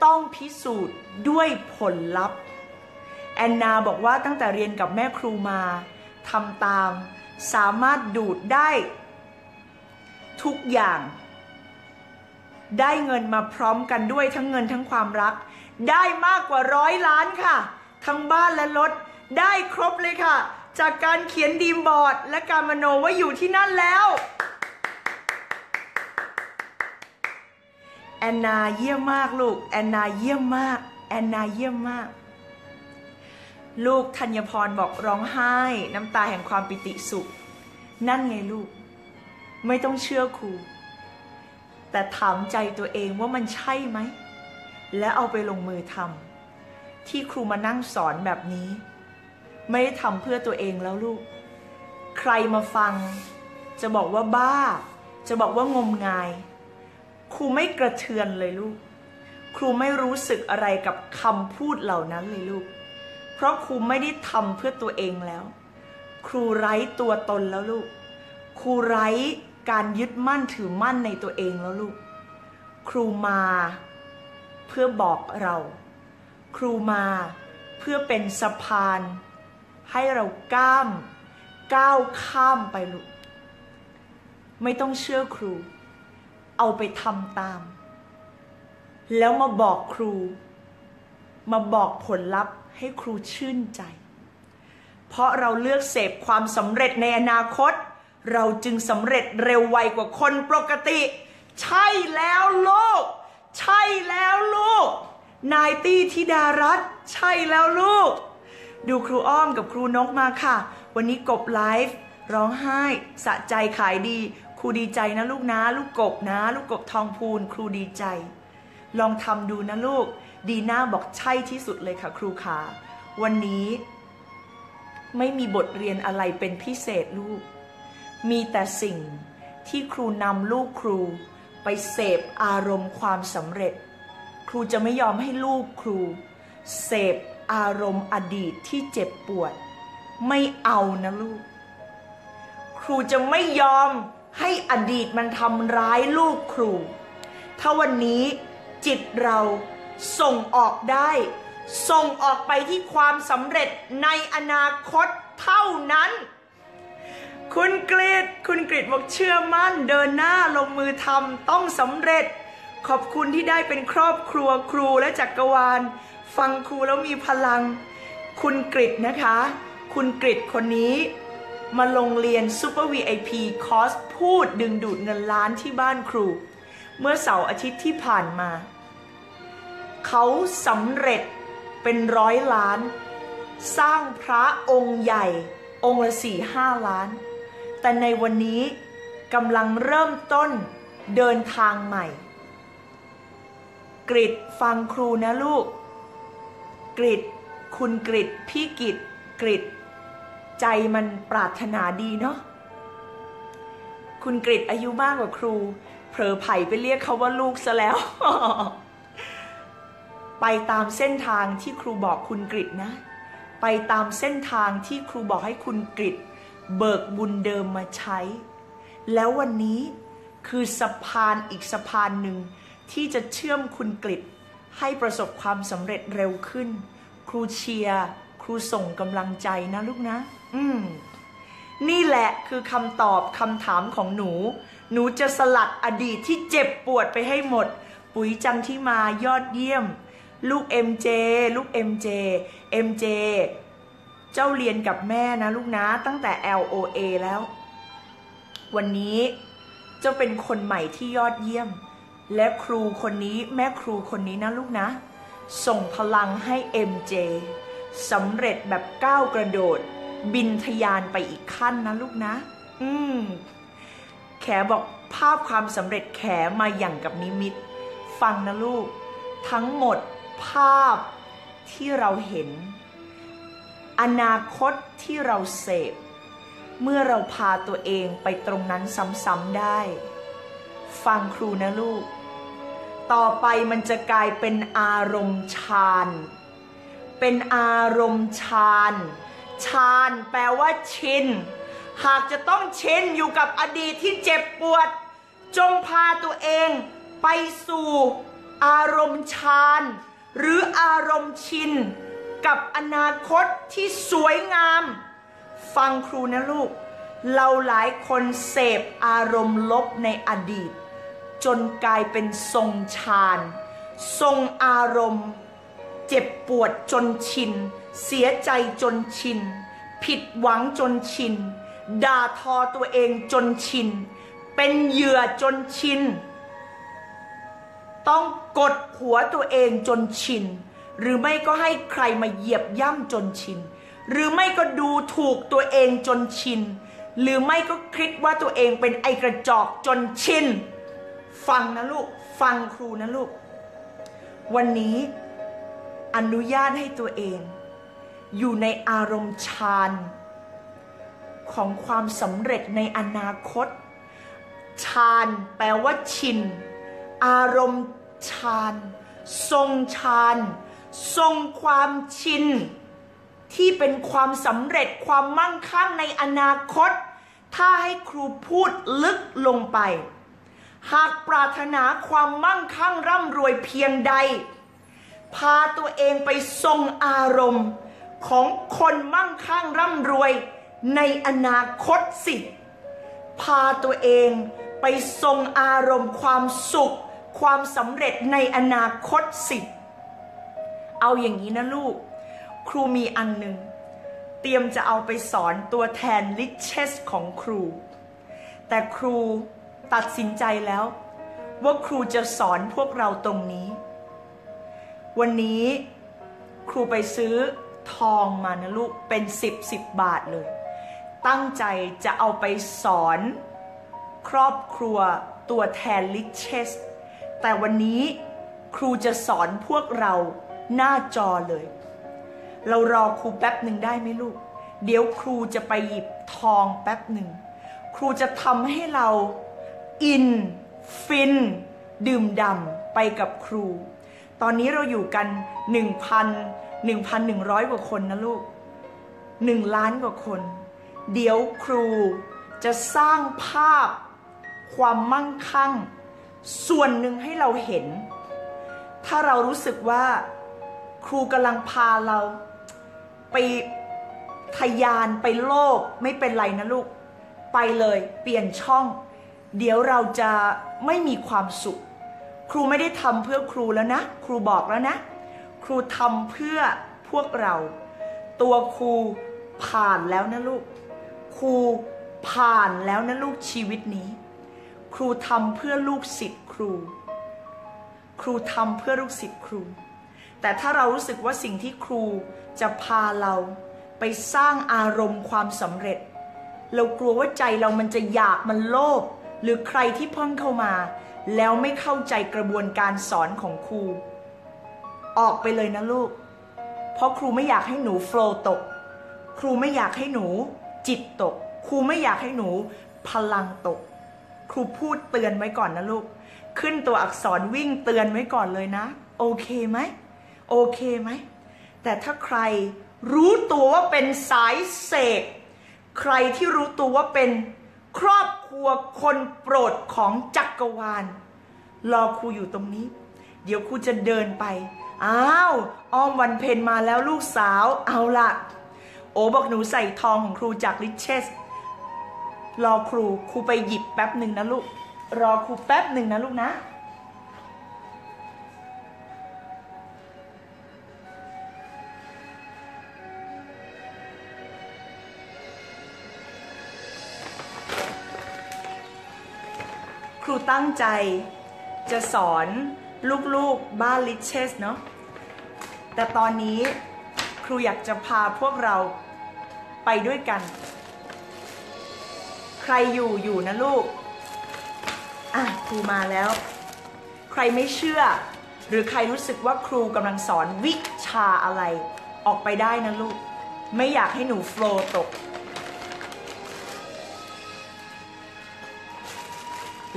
ต้องพิสูจน์ด้วยผลลัพธ์แอนนาบอกว่าตั้งแต่เรียนกับแม่ครูมาทำตามสามารถดูดได้ทุกอย่างได้เงินมาพร้อมกันด้วยทั้งเงินทั้งความรักได้มากกว่า100 ล้านค่ะทั้งบ้านและรถได้ครบเลยค่ะจากการเขียนดีมบอร์ดและการมโนว่าอยู่ที่นั่นแล้วแอนนาเยี่ยมมากลูกแอนนาเยี่ยมมากแอนนาเยี่ยมมากลูกธัญพรบอกร้องไห้น้ำตาแห่งความปิติสุขนั่นไงลูกไม่ต้องเชื่อครูแต่ถามใจตัวเองว่ามันใช่ไหมและเอาไปลงมือทำที่ครูมานั่งสอนแบบนี้ไม่ได้ทำเพื่อตัวเองแล้วลูกใครมาฟังจะบอกว่าบ้าจะบอกว่างมงายครูไม่กระเทือนเลยลูกครูไม่รู้สึกอะไรกับคำพูดเหล่านั้นเลยลูกเพราะครูไม่ได้ทำเพื่อตัวเองแล้วครูไร้ตัวตนแล้วลูกครูไร้การยึดมั่นถือมั่นในตัวเองแล้วลูกครูมาเพื่อบอกเราครูมาเพื่อเป็นสะพานให้เราก้าวข้ามไปลูกไม่ต้องเชื่อครูเอาไปทำตามแล้วมาบอกครูมาบอกผลลัพธ์ให้ครูชื่นใจเพราะเราเลือกเสพความสำเร็จในอนาคต เราจึงสำเร็จเร็วไวกว่าคนปกติใช่แล้วลูกใช่แล้วลูกนายตี้ธิดารัตน์ใช่แล้วลูกดูครูอ้อมกับครูนกมาค่ะวันนี้กบไลฟ์ร้องไห้สะใจขายดีครูดีใจนะลูกนะลูกกบนะลูกกบทองพูนครูดีใจลองทำดูนะลูกดีน่าบอกใช่ที่สุดเลยค่ะครูขาวันนี้ไม่มีบทเรียนอะไรเป็นพิเศษลูกมีแต่สิ่งที่ครูนำลูกครูไปเสพอารมณ์ความสำเร็จครูจะไม่ยอมให้ลูกครูเสพอารมณ์อดีตที่เจ็บปวดไม่เอานะลูกครูจะไม่ยอมให้อดีตมันทำร้ายลูกครูถ้าวันนี้จิตเราส่งออกได้ส่งออกไปที่ความสำเร็จในอนาคตเท่านั้นคุณกฤษบอกเชื่อมั่นเดินหน้าลงมือทำต้องสำเร็จขอบคุณที่ได้เป็นครอบครัวครูและจักรวาลฟังครูแล้วมีพลังคุณกฤษนะคะคุณกฤษคนนี้มาลงเรียนซูเปอร์ VIP คอร์สพูดดึงดูดเงินล้านที่บ้านครูเมื่อเสาร์อาทิตย์ที่ผ่านมาเขาสำเร็จเป็น100 ล้านสร้างพระองค์ใหญ่องค์ละ4-5 ล้านแต่ในวันนี้กำลังเริ่มต้นเดินทางใหม่กฤษฟังครูนะลูกกฤษคุณกฤษพี่กฤษกฤษใจมันปรารถนาดีเนาะคุณกฤษอายุมากกว่าครูเผลอไผ่ไปเรียกเขาว่าลูกซะแล้ว ไปตามเส้นทางที่ครูบอกคุณกฤษนะไปตามเส้นทางที่ครูบอกให้คุณกฤษเบิกบุญเดิมมาใช้แล้ววันนี้คือสะพานอีกสะพานหนึ่งที่จะเชื่อมคุณกฤษให้ประสบความสำเร็จเร็วขึ้นครูเชียร์ครูส่งกำลังใจนะลูกนะนี่แหละคือคำตอบคำถามของหนูหนูจะสลัดอดีตที่เจ็บปวดไปให้หมดปุ๋ยจังที่มายอดเยี่ยมลูก MJ ลูก MJ เจ้าเรียนกับแม่นะลูกนะตั้งแต่ LOA แล้ววันนี้เจ้าเป็นคนใหม่ที่ยอดเยี่ยมและครูคนนี้แม่ครูคนนี้นะลูกนะส่งพลังให้ MJ สำเร็จแบบก้าวกระโดดบินทะยานไปอีกขั้นนะลูกนะแขบอกภาพความสำเร็จแขมาอย่างกับนิมิตฟังนะลูกทั้งหมดภาพที่เราเห็นอนาคตที่เราเสพเมื่อเราพาตัวเองไปตรงนั้นซ้ำๆได้ฟังครูนะลูกต่อไปมันจะกลายเป็นอารมณ์ฌานเป็นอารมณ์ฌานฌานแปลว่าชินหากจะต้องชินอยู่กับอดีตที่เจ็บปวดจงพาตัวเองไปสู่อารมณ์ฌานหรืออารมณ์ชินกับอนาคตที่สวยงามฟังครูนะลูกเราหลายคนเสพอารมณ์ลบในอดีตจนกลายเป็นทรงฌานทรงอารมณ์เจ็บปวดจนชินเสียใจจนชินผิดหวังจนชินด่าทอตัวเองจนชินเป็นเหยื่อจนชินต้องกดหัวตัวเองจนชินหรือไม่ก็ให้ใครมาเหยียบย่ำจนชินหรือไม่ก็ดูถูกตัวเองจนชินหรือไม่ก็คิดว่าตัวเองเป็นไอกระจอกจนชินฟังนะลูกฟังครูนะลูกวันนี้อนุญาตให้ตัวเองอยู่ในอารมณ์ฌานของความสำเร็จในอนาคตฌานแปลว่าชินอารมณ์ฌานทรงฌานทรงความชินที่เป็นความสำเร็จความมั่งคั่งในอนาคตถ้าให้ครูพูดลึกลงไปหากปรารถนาความมั่งคั่งร่ำรวยเพียงใดพาตัวเองไปทรงอารมณ์ของคนมั่งคั่งร่ำรวยในอนาคตสิพาตัวเองไปทรงอารมณ์ความสุขความสำเร็จในอนาคตสิเอาอย่างนี้นะลูกครูมีอันหนึ่งเตรียมจะเอาไปสอนตัวแทนลิชเชสของครู แต่ครูตัดสินใจแล้วว่าครูจะสอนพวกเราตรงนี้วันนี้ครูไปซื้อทองมานะลูกเป็น10 บาทเลยตั้งใจจะเอาไปสอนครอบครัวตัวแทนลิชเชสแต่วันนี้ครูจะสอนพวกเราหน้าจอเลยเรารอครูแป๊บหนึ่งได้ไหมลูกเดี๋ยวครูจะไปหยิบทองแป๊บหนึ่งครูจะทำให้เราอินฟินดื่มด่ำไปกับครูตอนนี้เราอยู่กัน 1,100 กว่าคนนะลูก1ล้านกว่าคนเดี๋ยวครูจะสร้างภาพความมั่งคั่งส่วนหนึ่งให้เราเห็นถ้าเรารู้สึกว่าครูกำลังพาเราไปทะยานไปโลภไม่เป็นไรนะลูกไปเลยเปลี่ยนช่องเดี๋ยวเราจะไม่มีความสุขครูไม่ได้ทำเพื่อครูแล้วนะครูบอกแล้วนะครูทำเพื่อพวกเราตัวครูผ่านแล้วนะลูกครูผ่านแล้วนะลูกชีวิตนี้ครูทำเพื่อลูกศิษย์ครูครูทำเพื่อลูกศิษย์ครูแต่ถ้าเรารู้สึกว่าสิ่งที่ครูจะพาเราไปสร้างอารมณ์ความสำเร็จเรากลัวว่าใจเรามันจะอยากมันโลภหรือใครที่เพิ่งเข้ามาแล้วไม่เข้าใจกระบวนการสอนของครูออกไปเลยนะลูกเพราะครูไม่อยากให้หนูโฟลว์ตกครูไม่อยากให้หนูจิตตกครูไม่อยากให้หนูพลังตกครูพูดเตือนไว้ก่อนนะลูกขึ้นตัวอักษรวิ่งเตือนไว้ก่อนเลยนะโอเคไหมโอเคไหมแต่ถ้าใครรู้ตัวว่าเป็นสายเสกใครที่รู้ตัวว่าเป็นครอบครัวคนโปรดของจักรวาลรอครูอยู่ตรงนี้เดี๋ยวครูจะเดินไปอ้าวอ้อมวันเพ็ญมาแล้วลูกสาวเอาละโอบอกหนูใส่ทองของครูจากลิชเชสรอครูไปหยิบแป๊บหนึ่งนะลูกรอครูแป๊บหนึ่งนะลูกนะครูตั้งใจจะสอนลูกๆบ้านลิชเชสเนาะแต่ตอนนี้ครูอยากจะพาพวกเราไปด้วยกันใครอยู่นะลูกอ่ะครูมาแล้วใครไม่เชื่อหรือใครรู้สึกว่าครูกำลังสอนวิชาอะไรออกไปได้นะลูกไม่อยากให้หนูโฟลว์ตก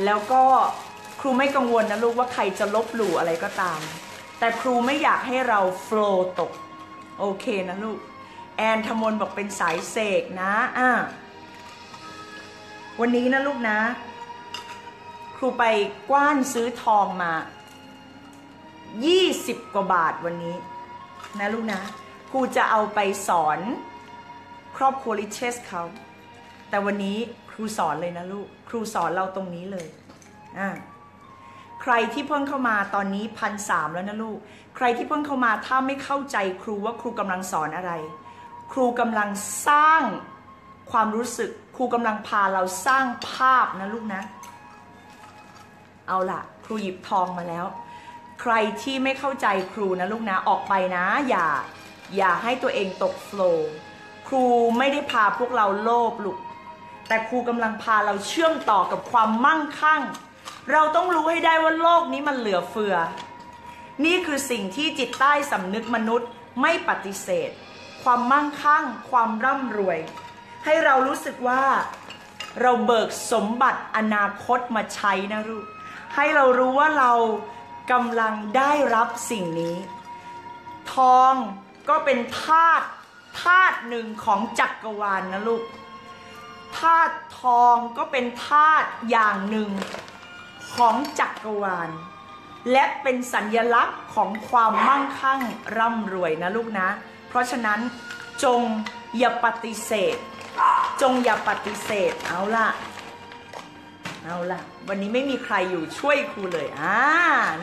แล้วก็ครูไม่กังวลนะลูกว่าใครจะลบหลู่อะไรก็ตามแต่ครูไม่อยากให้เราโฟลว์ตกโอเคนะลูกแอนธมนบอกเป็นสายเสกนะวันนี้นะลูกนะครูไปกว้านซื้อทองมา20กว่าบาทวันนี้นะลูกนะครูจะเอาไปสอนครอบครัวลิชเชสเขาแต่วันนี้ครูสอนเลยนะลูกครูสอนเราตรงนี้เลยใครที่เพิ่งเข้ามาตอนนี้1,300แล้วนะลูกใครที่เพิ่งเข้ามาถ้าไม่เข้าใจครูว่าครูกำลังสอนอะไรครูกำลังสร้างความรู้สึกครูกำลังพาเราสร้างภาพนะลูกนะเอาล่ะครูหยิบทองมาแล้วใครที่ไม่เข้าใจครูนะลูกนะออกไปนะอย่าให้ตัวเองตกโฟลว์ครูไม่ได้พาพวกเราโลภลูกแต่ครูกำลังพาเราเชื่อมต่อกับความมั่งคั่งเราต้องรู้ให้ได้ว่าโลกนี้มันเหลือเฟือนี่คือสิ่งที่จิตใต้สำนึกมนุษย์ไม่ปฏิเสธความมั่งคั่งความร่ำรวยให้เรารู้สึกว่าเราเบิกสมบัติอนาคตมาใช้นะลูกให้เรารู้ว่าเรากำลังได้รับสิ่งนี้ทองก็เป็นธาตุหนึ่งของจักรวาลนะลูกธาตุทองก็เป็นธาตุอย่างหนึ่งของจักรวาลและเป็นสัญลักษณ์ของความมั่งคั่งร่ำรวยนะลูกนะเพราะฉะนั้นจงอย่าปฏิเสธจงอย่าปฏิเสธเอาล่ะวันนี้ไม่มีใครอยู่ช่วยครูเลย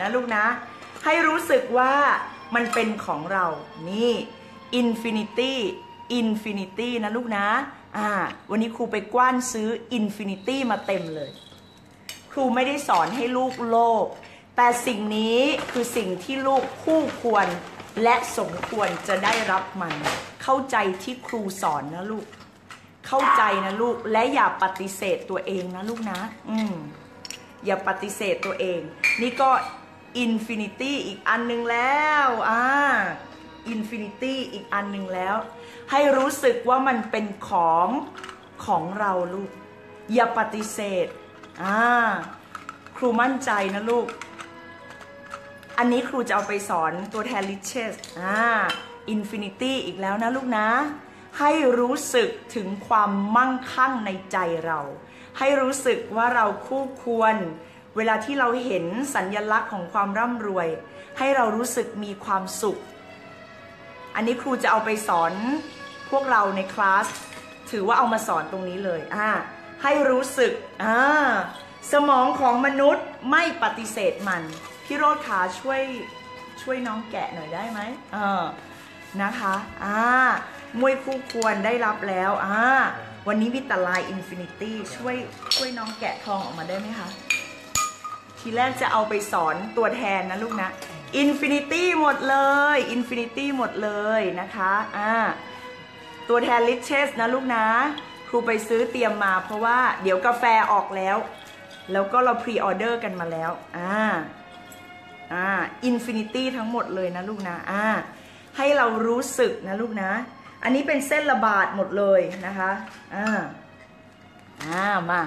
นะลูกนะให้รู้สึกว่ามันเป็นของเรานี่อินฟินิตี้นะลูกนะ วันนี้ครูไปกว้านซื้ออินฟินิตี้มาเต็มเลยครูไม่ได้สอนให้ลูกโลภแต่สิ่งนี้คือสิ่งที่ลูกคู่ควรและสมควรจะได้รับมันเข้าใจที่ครูสอนนะลูกเข้าใจนะลูกและอย่าปฏิเสธตัวเองนะลูกนะอย่าปฏิเสธตัวเองนี่ก็อินฟินิตี้อีกอันนึงแล้วอินฟินิตี้อีกอันนึงแล้วให้รู้สึกว่ามันเป็นของเราลูกอย่าปฏิเสธครูมั่นใจนะลูกอันนี้ครูจะเอาไปสอนตัวแทน riches อินฟินิตี้อีกแล้วนะลูกนะให้รู้สึกถึงความมั่งคั่งในใจเราให้รู้สึกว่าเราคู่ควรเวลาที่เราเห็นสัญลักษณ์ของความร่ำรวยให้เรารู้สึกมีความสุขอันนี้ครูจะเอาไปสอนพวกเราในคลาสถือว่าเอามาสอนตรงนี้เลยให้รู้สึกสมองของมนุษย์ไม่ปฏิเสธมันพี่โรจน์ขาช่วยน้องแกะหน่อยได้ไหมนะคะมวยคู่ควรได้รับแล้ววันนี้วิตาลายอินฟินิตี้ช่วยน้องแกะทองออกมาได้ไหมคะทีแรกจะเอาไปสอนตัวแทนนะลูกนะอินฟินิตี้หมดเลยอินฟินิตี้หมดเลยนะคะตัวแทนลิชเชสนะลูกนะครูไปซื้อเตรียมมาเพราะว่าเดี๋ยวกาแฟออกแล้วแล้วก็เราพรีออเดอร์กันมาแล้วอินฟินิตี้ทั้งหมดเลยนะลูกนะให้เรารู้สึกนะลูกนะอันนี้เป็นเส้นระบาดหมดเลยนะคะมา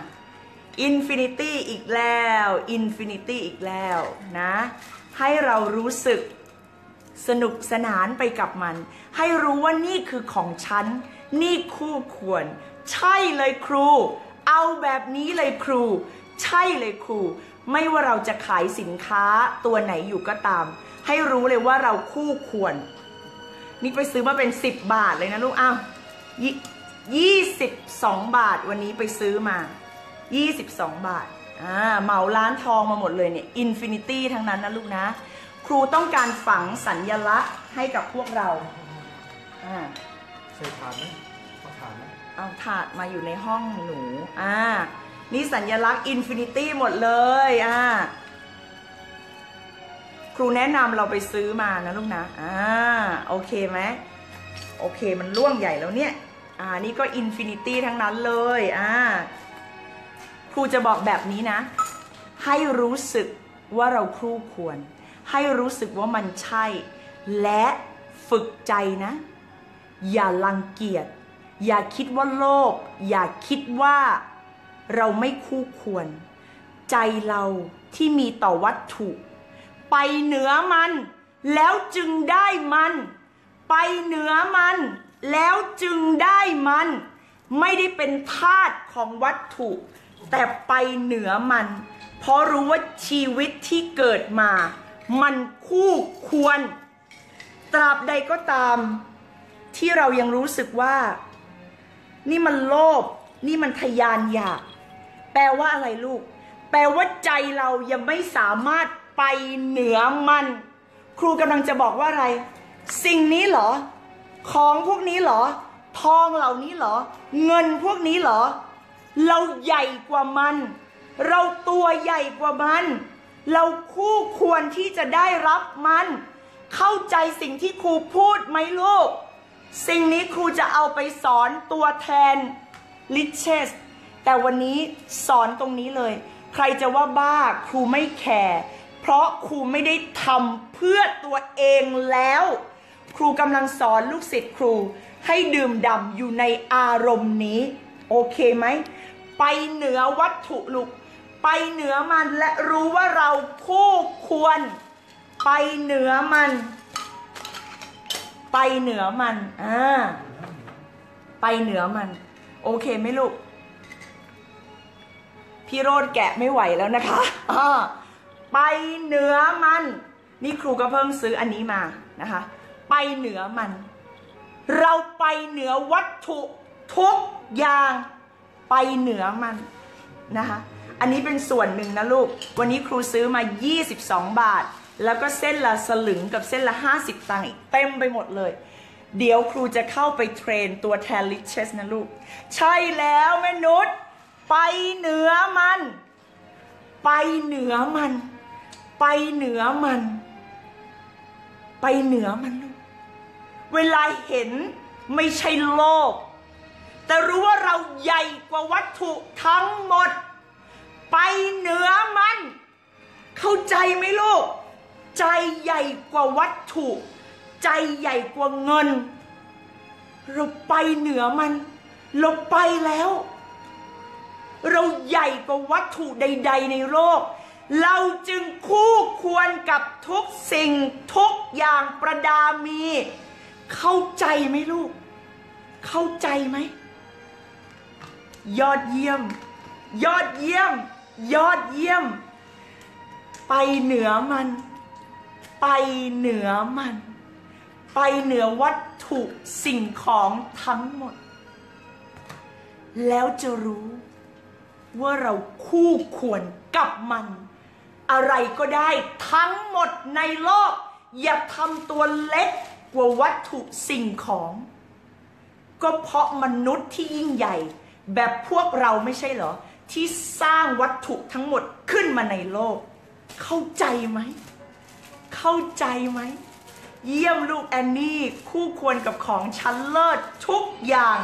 อินฟินิตี้อีกแล้วอินฟินิตี้อีกแล้วนะให้เรารู้สึกสนุกสนานไปกับมันให้รู้ว่านี่คือของฉันนี่คู่ควรใช่เลยครูเอาแบบนี้เลยครูใช่เลยครูไม่ว่าเราจะขายสินค้าตัวไหนอยู่ก็ตามให้รู้เลยว่าเราคู่ควรนี่ไปซื้อมาเป็น10บาทเลยนะลูกอ้าว22 บาทวันนี้ไปซื้อมา22 บาทเหมาร้านทองมาหมดเลยเนี่ยอินฟินิตี้ทั้งนั้นนะลูกนะครูต้องการฝังสัญลักษณ์ให้กับพวกเราใส่ถาดไหมเอาถาดไหมเอาถาดมาอยู่ในห้องหนูนี่สัญลักษณ์อินฟินิตี้หมดเลยครูแนะนำเราไปซื้อมานะลูกนะโอเคไหมโอเคมันล่วงใหญ่แล้วเนี่ยนี่ก็อินฟินิตี้ทั้งนั้นเลยครูจะบอกแบบนี้นะให้รู้สึกว่าเราคู่ควรให้รู้สึกว่ามันใช่และฝึกใจนะอย่ารังเกียจอย่าคิดว่าโลภอย่าคิดว่าเราไม่คู่ควรใจเราที่มีต่อวัตถุไปเหนือมันแล้วจึงได้มันไปเหนือมันแล้วจึงได้มันไม่ได้เป็นทาสของวัตถุแต่ไปเหนือมันเพราะรู้ว่าชีวิตที่เกิดมามันคู่ควรตราบใดก็ตามที่เรายังรู้สึกว่านี่มันโลภนี่มันทยานอยากแปลว่าอะไรลูกแปลว่าใจเรายังไม่สามารถไปเหนือมันครูกำลังจะบอกว่าอะไรสิ่งนี้เหรอของพวกนี้เหรอทองเหล่านี้เหรอเงินพวกนี้เหรอเราใหญ่กว่ามันเราตัวใหญ่กว่ามันเราคู่ควรที่จะได้รับมันเข้าใจสิ่งที่ครูพูดไหมลูกสิ่งนี้ครูจะเอาไปสอนตัวแทนลิชเชสแต่วันนี้สอนตรงนี้เลยใครจะว่าบ้าครูไม่แคร์เพราะครูไม่ได้ทำเพื่อตัวเองแล้วครูกำลังสอนลูกศิษย์ครูให้ดื่มด่ำอยู่ในอารมณ์นี้โอเคไหมไปเหนือวัตถุลูกไปเหนือมันและรู้ว่าเราคู่ควรไปเหนือมันไปเหนือมันไปเหนือมันโอเคไหมลูกพี่โรจน์แกะไม่ไหวแล้วนะคะไปเหนือมันนี่ครูก็เพิ่งซื้ออันนี้มานะคะไปเหนือมันเราไปเหนือวัตถุทุกอย่างไปเหนือมันนะคะอันนี้เป็นส่วนหนึ่งนะลูกวันนี้ครูซื้อมา22 บาทแล้วก็เส้นละสลึงกับเส้นละ50 ตังค์อีกเต็มไปหมดเลย เดี๋ยวครูจะเข้าไปเทรนตัวแทนลิชเชสนะลูกใช่แล้วแม่นุชไปเหนือมันไปเหนือมันไปเหนือมันไปเหนือมันลูกเวลาเห็นไม่ใช่โลกแต่รู้ว่าเราใหญ่กว่าวัตถุทั้งหมดไปเหนือมันเข้าใจไหมลูกใจใหญ่กว่าวัตถุใจใหญ่กว่าเงินเราไปเหนือมันเราไปแล้วเราใหญ่กว่าวัตถุใดๆในโลกเราจึงคู่ควรกับทุกสิ่งทุกอย่างประดามีเข้าใจไหมลูกเข้าใจไหมยอดเยี่ยมยอดเยี่ยมยอดเยี่ยมไปเหนือมันไปเหนือมันไปเหนือวัตถุสิ่งของทั้งหมดแล้วจะรู้ว่าเราคู่ควรกับมันอะไรก็ได้ทั้งหมดในโลกอย่าทำตัวเล็กกว่าวัตถุสิ่งของก็เพราะมนุษย์ที่ยิ่งใหญ่แบบพวกเราไม่ใช่เหรอที่สร้างวัตถุทั้งหมดขึ้นมาในโลกเข้าใจไหมเข้าใจไหมเยี่ยมลูกแอนนี่คู่ควรกับของชั้นเลิศทุกอย่าง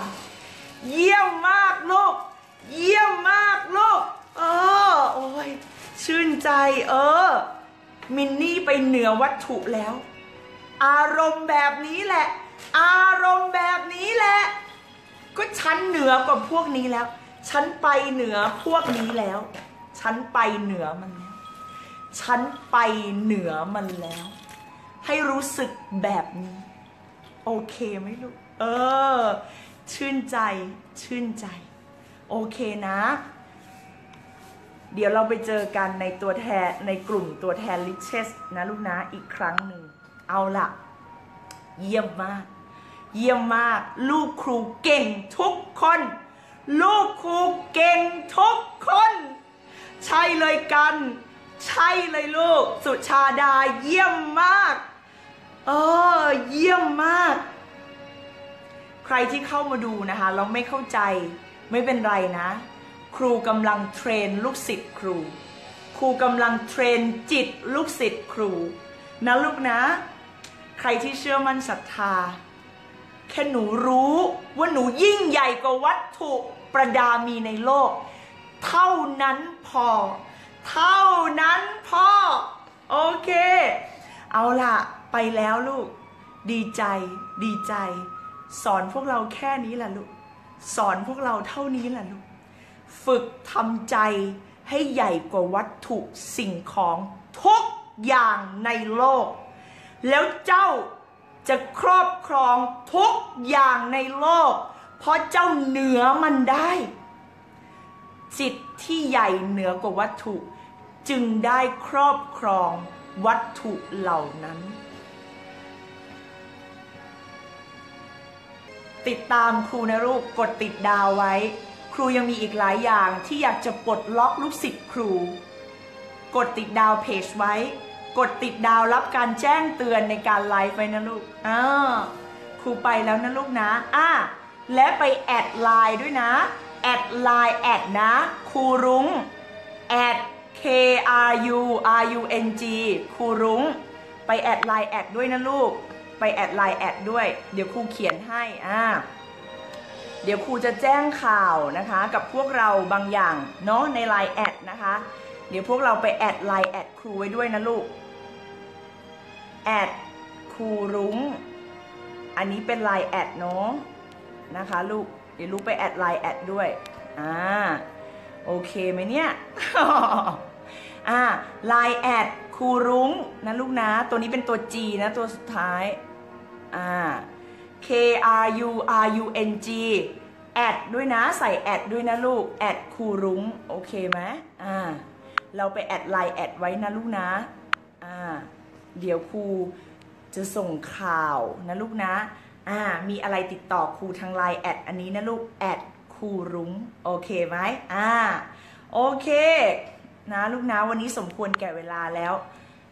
เยี่ยมมากลูกเยี่ยมมากลูกโอ้ยชื่นใจมินนี่ไปเหนือวัตถุแล้วอารมณ์แบบนี้แหละอารมณ์แบบนี้แหละก็ฉันเหนือกว่าพวกนี้แล้วฉันไปเหนือพวกนี้แล้วฉันไปเหนือมันแล้วฉันไปเหนือมันแล้วให้รู้สึกแบบนี้โอเคไหมลูกชื่นใจชื่นใจโอเคนะเดี๋ยวเราไปเจอกันในตัวแทนในกลุ่มตัวแทนลิชเชสนะลูกนะอีกครั้งหนึ่งเอาล่ะเยี่ยมมากเยี่ยมมากลูกครูเก่งทุกคนลูกครูเก่งทุกคนใช่เลยกันใช่เลยลูกสุชาดาเยี่ยมมากเยี่ยมมากใครที่เข้ามาดูนะคะเราไม่เข้าใจไม่เป็นไรนะครูกำลังเทรนลูกศิษย์ครูครูกำลังเทรนจิตลูกศิษย์ครูนะลูกนะใครที่เชื่อมั่นศรัทธาแค่หนูรู้ว่าหนูยิ่งใหญ่กว่าวัตถุประดามีในโลกเท่านั้นพอเท่านั้นพอโอเคเอาล่ะไปแล้วลูกดีใจดีใจสอนพวกเราแค่นี้แหละลูกสอนพวกเราเท่านี้แหละลูกฝึกทำใจให้ใหญ่กว่าวัตถุสิ่งของทุกอย่างในโลกแล้วเจ้าจะครอบครองทุกอย่างในโลกเพราะเจ้าเหนือมันได้จิตที่ใหญ่เหนือกว่าวัตถุจึงได้ครอบครองวัตถุเหล่านั้นติดตามครูนะลูกกดติดดาวไว้ครูยังมีอีกหลายอย่างที่อยากจะปลดล็อกลูกศิษย์ครูกดติดดาวเพจไว้กดติดดาวรับการแจ้งเตือนในการไลฟ์ไว้นะลูกครูไปแล้วนะลูกนะและไปแอดไลน์ด้วยนะแอดไลน์แอดนะครูรุ้งแอด KRURUNG ครูรุ้งไปแอดไลน์แอดด้วยนะลูกไปแอดไลน์แอดด้วยเดี๋ยวครูเขียนให้เดี๋ยวครูจะแจ้งข่าวนะคะกับพวกเราบางอย่างเนาะในไลน์แอดนะคะเดี๋ยวพวกเราไปแอดไลน์แอดครูไว้ด้วยนะลูกแอดครูรุ้งอันนี้เป็นไลน์แอดเนาะนะคะลูกเดี๋ยวลูกไปแอดไลน์แอดด้วยโอเคไหมเนี่ยไลน์แอดครูรุ้งนะลูกนะตัวนี้เป็นตัว G นะตัวสุดท้ายKRURUNG แอดด้วยนะใส่แอดด้วยนะลูกแอดครูรุ้งโอเคไหมเราไปแอดไลน์แอดไว้นะลูกนะเดี๋ยวครูจะส่งข่าวนะลูกนะมีอะไรติดต่อครูทางไลน์แอดอันนี้นะลูกแอดครูรุ้งโอเคไหมโอเคนะลูกนะวันนี้สมควรแก่เวลาแล้ว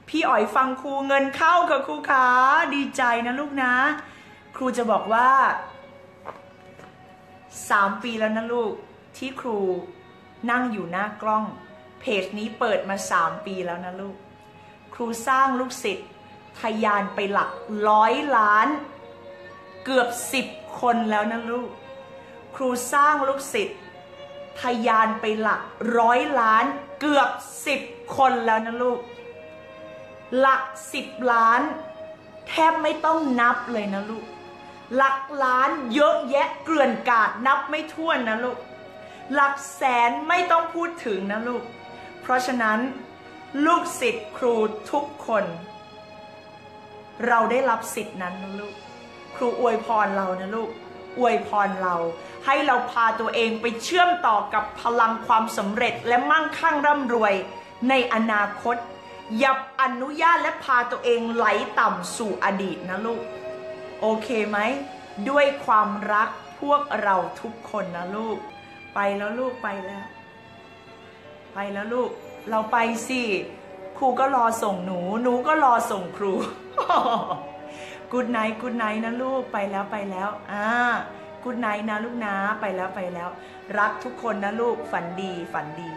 พี่อ๋อยฟังครูเงินเข้ากับครูขาดีใจนะลูกนะ ครูจะบอกว่า3 ปีแล้วนะลูกที่ครูนั่งอยู่หน้ากล้องเพจนี้เปิดมา3 ปีแล้วนะลูกครูสร้างลูกศิษย์ทะยานไปหลัก100 ล้านเกือบ10 คนแล้วนะลูกครูสร้างลูกศิษย์ทะยานไปหลัก100 ล้านเกือบ10 คนแล้วนะลูกหลัก10 ล้านแทบไม่ต้องนับเลยนะลูกหลักล้านเยอะแยะเกลื่อนกาดนับไม่ถ้วนนะลูกหลักแสนไม่ต้องพูดถึงนะลูกเพราะฉะนั้นลูกศิษย์ครูทุกคนเราได้รับสิทธิ์นั้นนะลูกครูอวยพรเรานะลูกอวยพรเราให้เราพาตัวเองไปเชื่อมต่อกับพลังความสำเร็จและมั่งคั่งร่ำรวยในอนาคตอย่าอนุญาตและพาตัวเองไหลต่ำสู่อดีตนะลูกโอเคไหมด้วยความรักพวกเราทุกคนนะลูกไปแล้วลูกไปแล้วไปแล้วลูกเราไปสิครูก็รอส่งหนูหนูก็รอส่งครู Good night Good night นะลูกไปแล้วไปแล้วGood night นะลูกนะไปแล้วไปแล้วรักทุกคนนะลูกฝันดีฝันดี